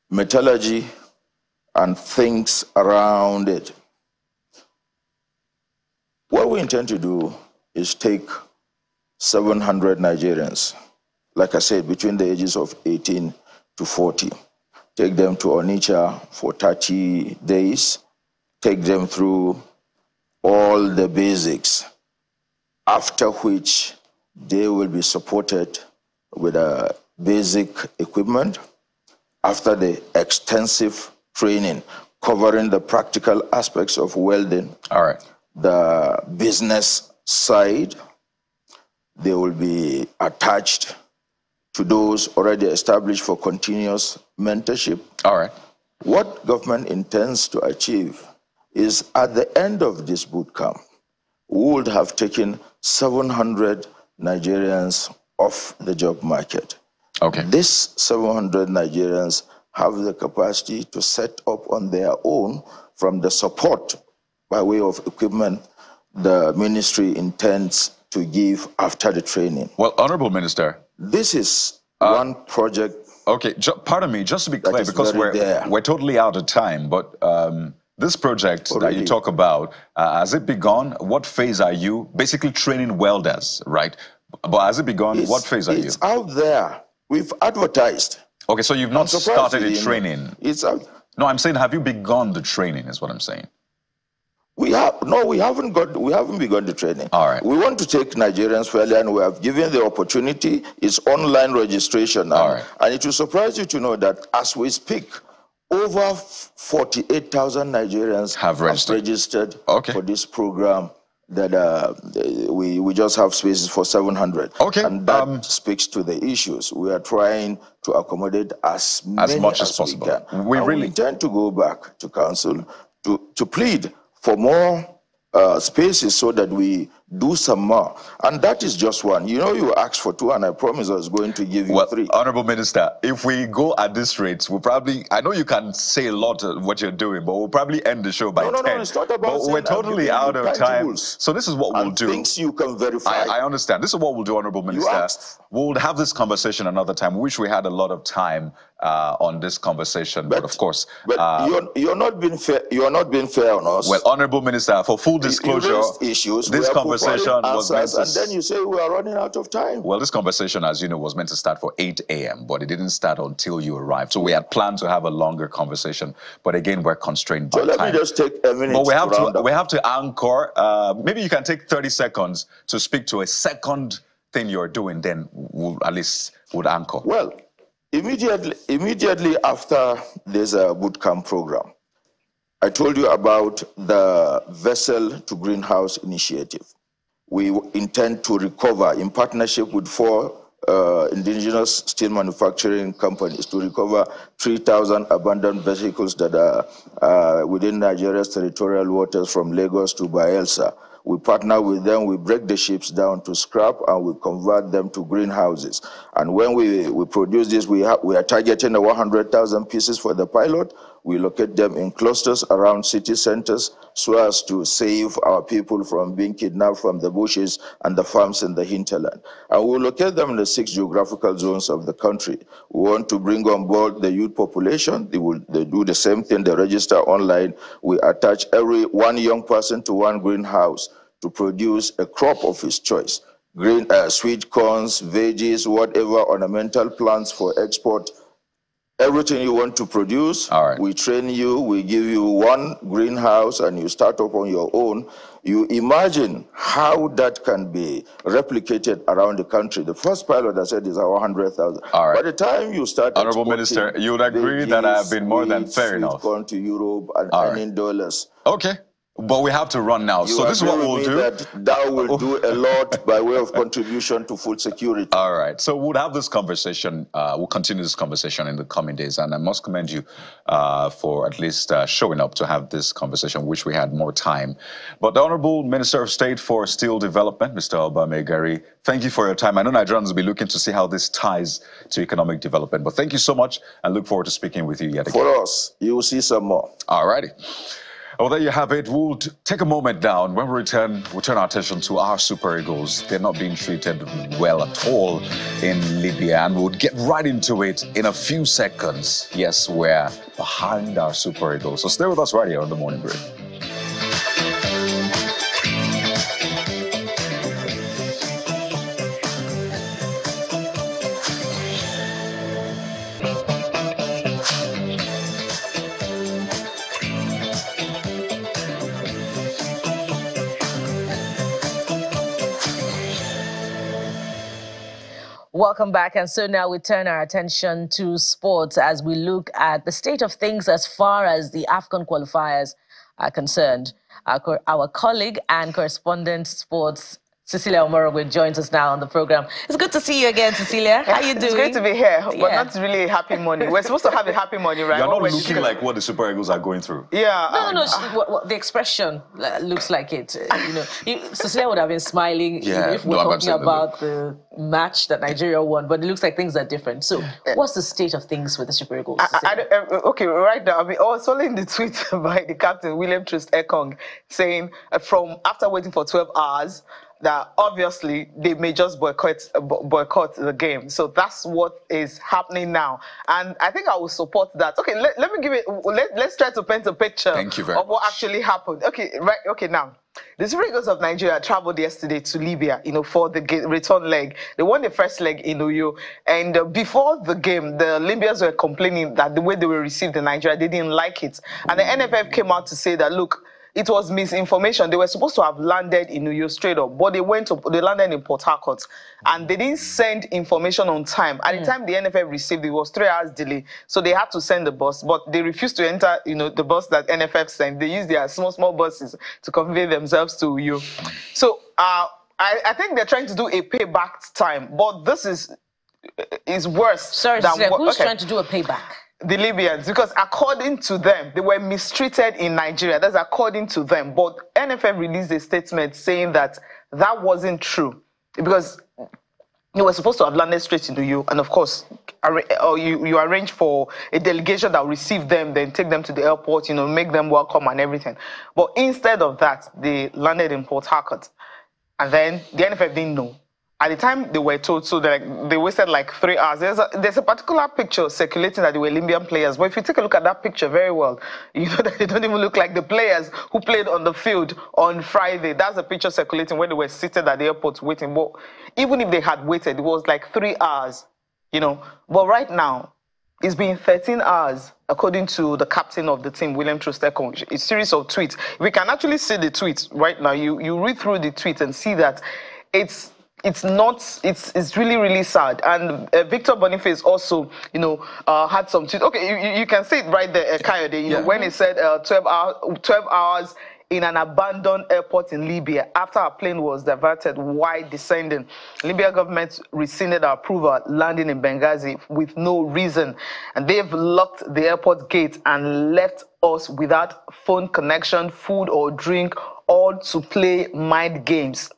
metallurgy, and things around it. What we intend to do is take seven hundred Nigerians, like I said, between the ages of eighteen to forty. Take them to Onitsha for thirty days. Take them through all the basics, after which they will be supported with a basic equipment after the extensive training, covering the practical aspects of welding. All right. The business side, they will be attached to those already established for continuous mentorship. All right. What government intends to achieve is, at the end of this boot camp, we would have taken seven hundred Nigerians off the job market. Okay. These seven hundred Nigerians have the capacity to set up on their own from the support by way of equipment the ministry intends to give after the training. Well, Honorable Minister, this is uh, one project. Okay, pardon me, just to be clear, because we're there. we're totally out of time, but um, this project Already. that you talk about, uh, has it begun? What phase are you? Basically training welders, right? But has it begun? It's, what phase are it's you? It's out there. We've advertised. Okay, so you've not started the training. It's out. No, I'm saying, have you begun the training is what I'm saying. We have no, we haven't got, we haven't begun the training. All right. We want to take Nigerians fairly, and we have given the opportunity. It's online registration now. All right. And it will surprise you to know that as we speak, over forty-eight thousand Nigerians have registered, have registered okay. for this program that uh, we we just have spaces for seven hundred. Okay. And that um, speaks to the issues. We are trying to accommodate as, as much as, as possible. We, can. we really we intend to go back to council to, to plead for more uh, spaces so that we do some more. And that is just one. You know, you asked for two, and I promise I was going to give you well, three. Honorable Minister, if we go at this rate, we'll probably, I know you can say a lot of what you're doing, but we'll probably end the show by no, no, ten. No, it's not about but we're totally out of time. So this is what we'll do. Things you can verify. I, I understand. This is what we'll do, Honorable Minister. We'll have this conversation another time. We wish we had a lot of time uh, on this conversation, but, but of course. But uh, you're, you're, not being fair, you're not being fair on us. Well, Honorable Minister, for full disclosure, issues, this conversation was meant to, and then you say we are running out of time. Well, this conversation, as you know, was meant to start for eight A M, but it didn't start until you arrived. So we had planned to have a longer conversation, but again, we're constrained by time. So let me just take a minute. But we have to, we have to anchor. Uh, maybe you can take thirty seconds to speak to a second thing you're doing, then we'll, at least would we'll anchor. Well, immediately, immediately after there's a boot camp program, I told you about the Vessel to Greenhouse initiative. We intend to recover, in partnership with four uh, indigenous steel manufacturing companies, to recover three thousand abandoned vehicles that are uh, within Nigeria's territorial waters from Lagos to Bayelsa. We partner with them, we break the ships down to scrap, and we convert them to greenhouses. And when we, we produce this, we, have, we are targeting one hundred thousand pieces for the pilot. We locate them in clusters around city centers so as to save our people from being kidnapped from the bushes and the farms in the hinterland. And we locate them in the six geographical zones of the country. We want to bring on board the youth population. They will they do the same thing. They register online. We attach every one young person to one greenhouse to produce a crop of his choice. Green, uh, sweet corns, veggies, whatever, ornamental plants for export. Everything you want to produce, all right. We train you, we give you one greenhouse, and you start up on your own. You imagine how that can be replicated around the country. The first pilot, I said, is our one hundred thousand. All right. By the time you start, Honorable Minister, you would agree that I have been more than fair enough. Going to Europe and earning right. dollars. Okay. But we have to run now, you so this is what we'll do. That thou will do a lot by way of contribution to food security. All right, so we'll have this conversation. Uh, we'll continue this conversation in the coming days, and I must commend you uh, for at least uh, showing up to have this conversation. Wish we had more time. But the Honourable Minister of State for Steel Development, Mister Albamegari, thank you for your time. I know Nigerians will be looking to see how this ties to economic development. But thank you so much, and look forward to speaking with you yet again. For us, you will see some more. All righty. Well, there you have it. We'll take a moment down. When we return, we'll turn our attention to our Super Eagles. They're not being treated well at all in Libya, and we'll get right into it in a few seconds. Yes, we're behind our Super Eagles. So stay with us right here on The Morning Brief. Welcome back. And so now we turn our attention to sports as we look at the state of things as far as the AFCON qualifiers are concerned. Our, co our colleague and correspondent sports, Cecilia Omorogwe, joins us now on the program. It's good to see you again, Cecilia. How are you doing? It's great to be here, but yeah. Not really a happy morning. We're supposed to have a happy morning, right? You're not looking should... like what the Super Eagles are going through. Yeah. No, um, no, no. She, what, what, the expression looks like it. You know, you, Cecilia would have been smiling yeah, if we were no, talking about the match that Nigeria won, but it looks like things are different. So, yeah. What's the state of things with the Super Eagles? I, I, I, okay, right now, I mean, I was following the tweet by the captain, William Troost-Ekong, saying uh, from after waiting for twelve hours, that obviously they may just boycott boycott the game. So that's what is happening now. And I think I will support that. Okay, let, let me give it, let, let's try to paint a picture Thank you very of what much. actually happened. Okay, right, okay, now. The Super Eagles of Nigeria travelled yesterday to Libya, you know, for the return leg. They won the first leg in Uyo. And uh, before the game, the Libyans were complaining that the way they were received in Nigeria, they didn't like it. And the N F F came out to say that, look, It was misinformation. They were supposed to have landed in Uyo straight up, but they went to, they landed in Port Harcourt, and they didn't send information on time. At mm. the time the N F F received, it was three hours delay, so they had to send the bus, but they refused to enter, you know, the bus that N F F sent. They used their small, small buses to convey themselves to Uyo. So uh, I, I think they're trying to do a payback time, but this is is worse. Sorry, than Sir, who's okay. trying to do a payback? The Libyans, because according to them, they were mistreated in Nigeria. That's according to them. But N F F released a statement saying that that wasn't true, because you were supposed to have landed straight into you. And of course, you, you arrange for a delegation that will receive them, then take them to the airport, you know, make them welcome and everything. But instead of that, they landed in Port Harcourt. And then the N F F didn't know. At the time, they were told, so they, like, they wasted like three hours. There's a, there's a particular picture circulating that they were Libyan players. But if you take a look at that picture very well, you know that they don't even look like the players who played on the field on Friday. That's the picture circulating when they were seated at the airport waiting. But even if they had waited, it was like three hours, you know. But right now, it's been thirteen hours, according to the captain of the team, William Troost-Ekong. A series of tweets. We can actually see the tweets right now. You, you read through the tweets and see that it's... It's not, it's it's really, really sad. And uh, Victor Boniface also, you know, uh, had some tweets. Okay, you, you can see it right there, uh, Kayode, you yeah. know, when he said uh, twelve hours in an abandoned airport in Libya after our plane was diverted while descending. Libya government rescinded our approval landing in Benghazi with no reason. And they've locked the airport gate and left us without phone connection, food or drink, all to play mind games.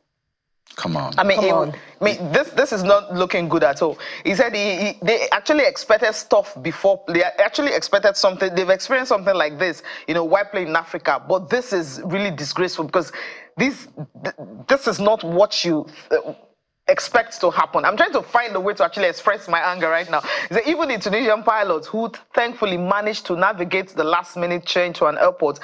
Come on. I mean, Come it, on. I mean this, this is not looking good at all. He said he, he, they actually expected stuff before. They actually expected something. They've experienced something like this, you know, while playing in Africa. But this is really disgraceful, because this, this is not what you... Uh, expects to happen. I'm trying to find a way to actually express my anger right now. That even the Tunisian pilots, who thankfully managed to navigate the last-minute change to an airport,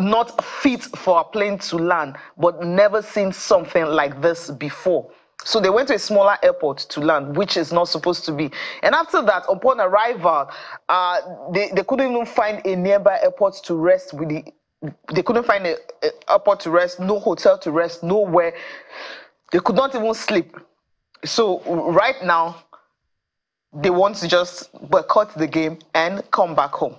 not fit for a plane to land, but never seen something like this before. So they went to a smaller airport to land, which is not supposed to be. And after that, upon arrival, uh, they, they couldn't even find a nearby airport to rest with the, they couldn't find an airport to rest, no hotel to rest, nowhere. They could not even sleep. So right now, they want to just boycott the game and come back home.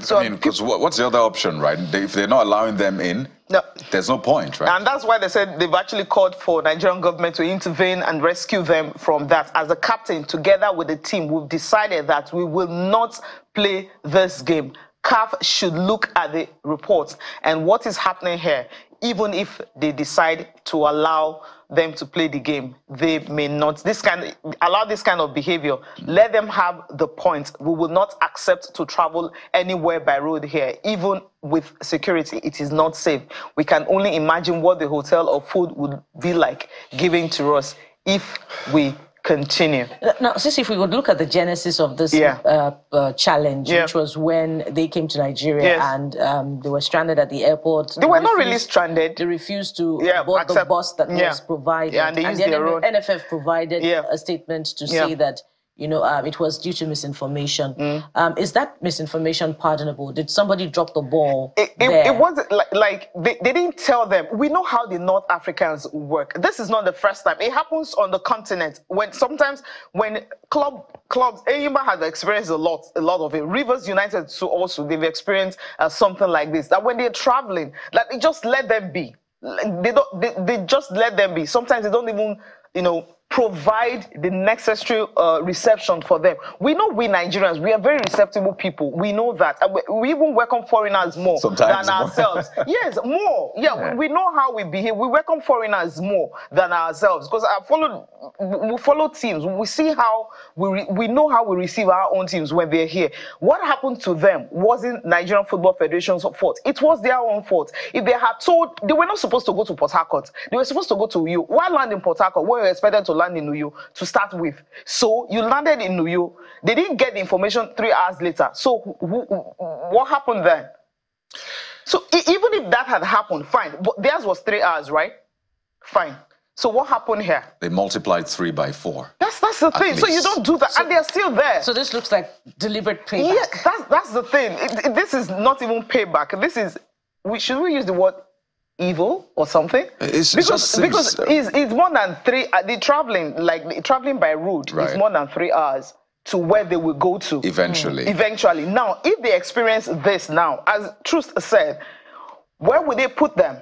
So, I mean, because what, what's the other option, right? They, if they're not allowing them in, no. there's no point, right? And that's why they said they've actually called for Nigerian government to intervene and rescue them from that. As a captain, together with the team, we've decided that we will not play this game. C A F should look at the report and what is happening here. Even if they decide to allow them to play the game, they may not. This kind, allow this kind of behavior. Let them have the point. We will not accept to travel anywhere by road here, even with security. It is not safe. We can only imagine what the hotel or food would be like given to us if we continue. Now, since if we would look at the genesis of this yeah. uh, uh, challenge, yeah. which was when they came to Nigeria yes. and um, they were stranded at the airport. They, they were refused, not really stranded. They refused to yeah, board accept, the bus that yeah. was provided. Yeah, and they and used the their own. N F F provided yeah. a statement to yeah. say that, you know, uh, it was due to misinformation. Mm. Um, is that misinformation pardonable? Did somebody drop the ball? It, it, it wasn't like, like they, they didn't tell them. We know how the North Africans work. This is not the first time. It happens on the continent. When sometimes when club clubs, Enyimba has experienced a lot, a lot of it. Rivers United so also they've experienced uh, something like this. That when they're traveling, that they just let them be. They don't. They, they just let them be. Sometimes they don't even, you know, provide the necessary uh, reception for them. We know we Nigerians, we are very receptive people. We know that. We even welcome foreigners more Sometimes than more. ourselves. Yes, more. Yeah, yeah. We, we know how we behave. We welcome foreigners more than ourselves, because I follow, we follow teams. We see how, we, re, we know how we receive our own teams when they're here. What happened to them wasn't Nigerian Football Federation's fault. It was their own fault. If they had told, they were not supposed to go to Port Harcourt. They were supposed to go to Uyo. Why land in Port Harcourt? We were expected to land in Uyo to start with. So you landed in Uyo. They didn't get the information three hours later. So who, who, what happened then? So even if that had happened, fine. But theirs was three hours, right? Fine. So what happened here? They multiplied three by four. That's that's the thing. Least. So you don't do that, so, and they're still there. So this looks like deliberate payback. Yeah, that's that's the thing. It, it, this is not even payback. This is we should we use the word evil or something? It's because just seems, because it's, it's more than three. The traveling like traveling by road right. is more than three hours to where they will go to eventually. Mm. Eventually, now if they experience this now, as Troost said, where would they put them?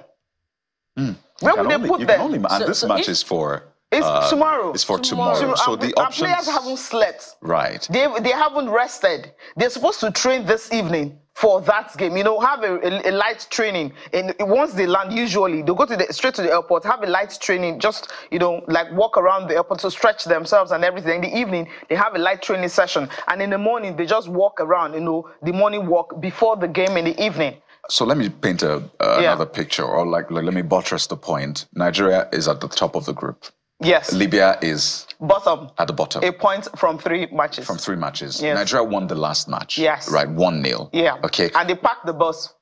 Mm. Where would only, they put you them? Can only, and so, this so match if, is for. It's uh, tomorrow. It's for tomorrow. tomorrow. So our, the our options... players haven't slept. Right. They they haven't rested. They're supposed to train this evening for that game. You know, have a, a, a light training. And once they land, usually they go to the straight to the airport. Have a light training. Just you know, like walk around the airport to stretch themselves and everything. In the evening they have a light training session, and in the morning they just walk around. You know, the morning walk before the game in the evening. So let me paint a, uh, yeah. another picture, or like, like let me buttress the point. Nigeria is at the top of the group. Yes. Libya is bottom. At the bottom. A point from three matches. From three matches. Yes. Nigeria won the last match. Yes. Right, one nil. Yeah. Okay. And they packed the bus.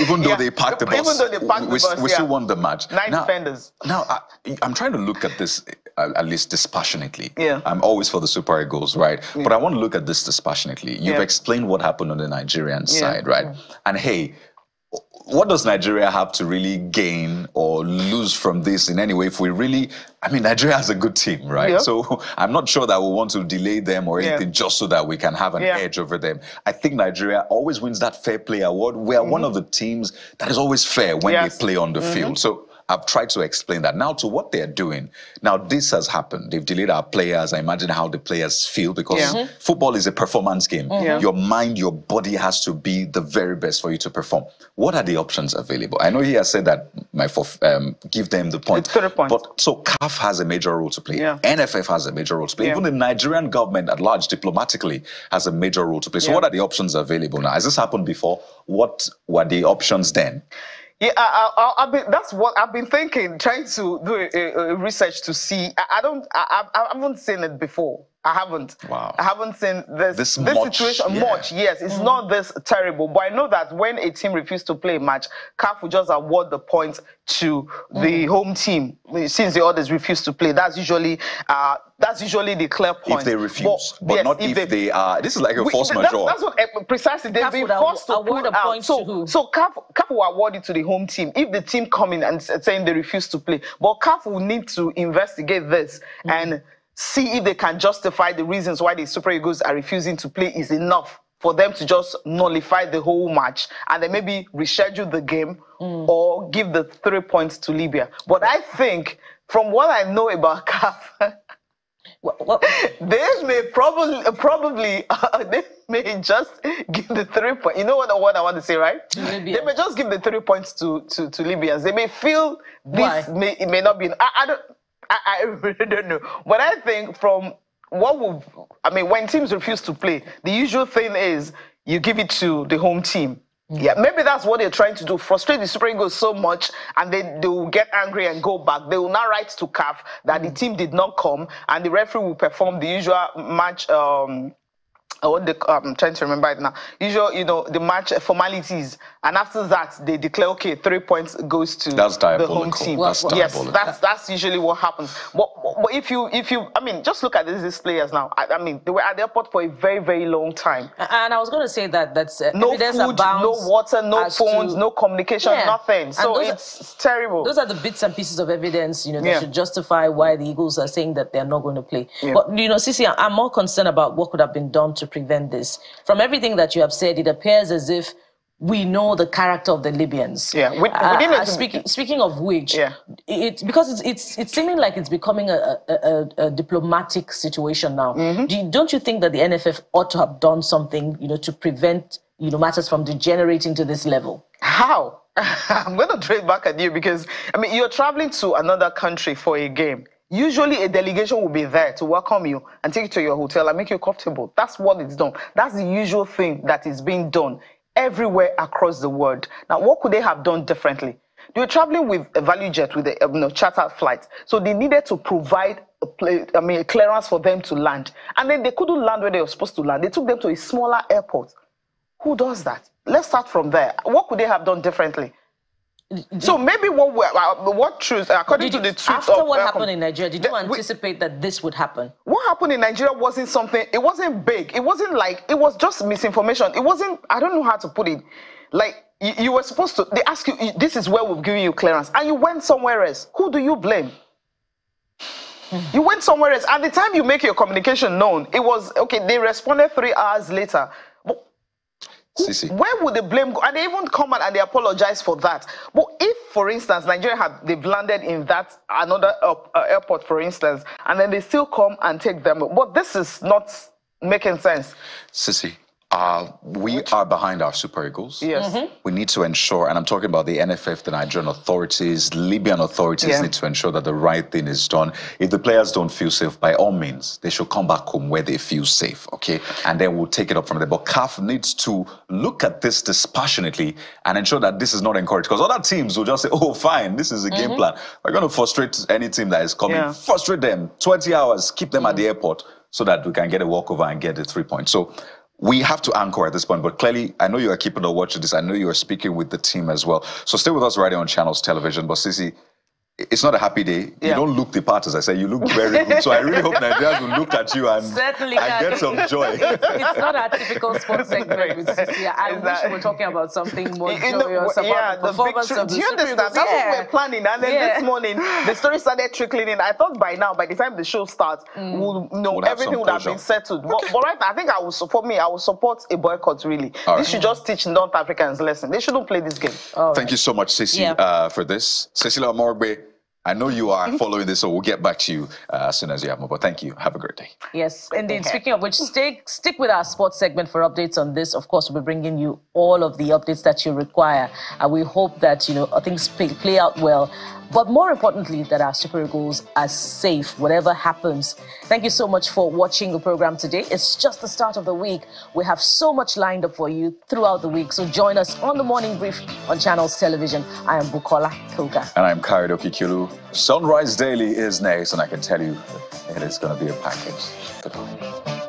Even though yeah. they packed the bus. Even though they packed we, the bus, We yeah. still won the match. Nine now, defenders. Now, I, I'm trying to look at this, uh, at least dispassionately. Yeah. I'm always for the Super Eagles, right? Yeah. But I want to look at this dispassionately. You've yeah. explained what happened on the Nigerian yeah. side, right? Yeah. And hey... what does Nigeria have to really gain or lose from this in any way if we really... I mean, Nigeria has a good team, right? Yep. So I'm not sure that we want to delay them or anything yeah. just so that we can have an yeah. edge over them. I think Nigeria always wins that fair play award. We are mm-hmm. one of the teams that is always fair when yes. they play on the mm-hmm. field. So I've tried to explain that. Now to what they're doing. Now this has happened. They've delayed our players. I imagine how the players feel because yeah. football is a performance game. Mm-hmm. Yeah. Your mind, your body has to be the very best for you to perform. What are the options available? I know he has said that my forf- um, give them the point. It's thirty points. But so C A F has a major role to play. Yeah. N F F has a major role to play. Yeah. Even the Nigerian government at large diplomatically has a major role to play. So yeah. what are the options available now? Has this happened before? What were the options then? Yeah, I, I, I, I've been, that's what I've been thinking, trying to do a, a research to see. I, I don't, I, I haven't seen it before. I haven't. Wow. I haven't seen this, this, this much, situation yeah. much. Yes, it's mm-hmm. not this terrible. But I know that when a team refuses to play a match, C A F will just award the points to the mm-hmm. home team since the others refuse to play. That's usually uh, that's usually the clear point. If they refuse, but, but yes, not if, if they, they are. This is like a we, force that's, majeure. That's what precisely they've been forced to award a point so, to who? So C A F, C A F will award it to the home team if the team come in and saying they refuse to play. But C A F will need to investigate this mm-hmm. and see if they can justify the reasons why the Super Eagles are refusing to play is enough for them to just nullify the whole match and then maybe reschedule the game mm. or give the three points to Libya. But I think, from what I know about C A F, what, what? they may probably, probably uh, they may just give the three points. You know what, what I want to say, right? Libya. They may just give the three points to, to, to Libyans. They may feel this may, it may not be... I, I don't... I really don't know. But I think from what will... I mean, when teams refuse to play, the usual thing is you give it to the home team. Mm-hmm. Yeah, maybe that's what they're trying to do, frustrate the Super Eagles so much and they, they will get angry and go back. They will now write to C A F that mm-hmm. the team did not come and the referee will perform the usual match... Um, What the, I'm trying to remember it now. Usual, you know, the match formalities, and after that they declare, okay, three points goes to that's the home team. Well, that's well, yes, that's that's usually what happens. But, but if you, if you, I mean, just look at these players now. I, I mean, they were at the airport for a very, very long time. And I was going to say that that's uh, no food, no water, no phones, to... no communication, yeah. nothing. So it's are, terrible. Those are the bits and pieces of evidence, you know, that yeah. should justify why the Eagles are saying that they're not going to play. Yeah. But you know, Cecilia, I'm more concerned about what could have been done to prevent this. From everything that you have said, it appears as if we know the character of the Libyans. Yeah. We, we didn't uh, speaking, speaking of which, yeah. it, because it's, it's, it's seeming like it's becoming a, a, a, a diplomatic situation now. Mm-hmm. Do you, don't you think that the N F F ought to have done something, you know, to prevent, you know, matters from degenerating to this level? How? I'm going to trade back at you because, I mean, you're traveling to another country for a game. Usually a delegation will be there to welcome you and take you to your hotel and make you comfortable. That's what it's done. That's the usual thing that is being done everywhere across the world. Now, what could they have done differently? They were traveling with a value jet, with a you know, charter flight. So they needed to provide a play, I mean, a clearance for them to land. And then they couldn't land where they were supposed to land. They took them to a smaller airport. Who does that? Let's start from there. What could they have done differently? So maybe what we're, uh, what truth, according you, to the truth after of, what uh, happened in Nigeria, did the, you anticipate we, that this would happen? What happened in Nigeria wasn't something, it wasn't big. It wasn't like, it was just misinformation. It wasn't, I don't know how to put it. Like, you, you were supposed to, they ask you, this is where we've given you clearance. And you went somewhere else. Who do you blame? You went somewhere else. At the time you make your communication known, it was, okay, they responded three hours later. Who, where would the blame go? And they even come out and they apologize for that. But if, for instance, Nigeria have they've landed in that another uh, airport, for instance, and then they still come and take them, but this is not making sense. Sissy, uh, we Which? are behind our super eagles. Yes, mm-hmm. We need to ensure, and I'm talking about the N F F, the Nigerian authorities, Libyan authorities yeah. need to ensure that the right thing is done. If the players don't feel safe, by all means, they should come back home where they feel safe, okay? And then we'll take it up from there. But C A F needs to look at this dispassionately and ensure that this is not encouraged, because other teams will just say, oh, fine, this is a mm-hmm. game plan. We're going to frustrate any team that is coming. Yeah. Frustrate them, twenty hours, keep them mm-hmm. at the airport so that we can get a walkover and get the three points. So we have to anchor at this point, but clearly, I know you are keeping a watch of this. I know you are speaking with the team as well. So stay with us right here on Channels Television. But Sisi, it's not a happy day. Yeah. You don't look the part, as I say. You look very good. So I really hope Nigerians will look at you and, and get some joy. It's, it's not our typical sports segment with Cecilia. I wish that, we were talking about something more joyous about yeah, the performance the of the Do you understand? That's yeah. what we're planning. And then yeah. this morning, the story started trickling in. I thought by now, by the time the show starts, mm. we'll, you know, we'll everything would have been settled. But, but right now, I think I will support me. I will support a boycott, really. Right. This should just teach North Africans a lesson. They shouldn't play this game. All Thank right. you so much, Cecilia, yeah. uh, for this. Cecilia Omorogwe, I know you are following this, so we'll get back to you uh, as soon as you have more. But thank you. Have a great day. Yes, indeed. Speaking of which, stay, stick with our sports segment for updates on this. Of course, we'll be bringing you all of the updates that you require. And we hope that, you know, things play, play out well. But more importantly, that our Super Eagles are safe, whatever happens. Thank you so much for watching the program today. It's just the start of the week. We have so much lined up for you throughout the week. So join us on the Morning Brief on Channels Television. I am Bukola Koka. And I'm Kaya Dukikilu. Sunrise Daily is next, and I can tell you it is going to be a package. Goodbye.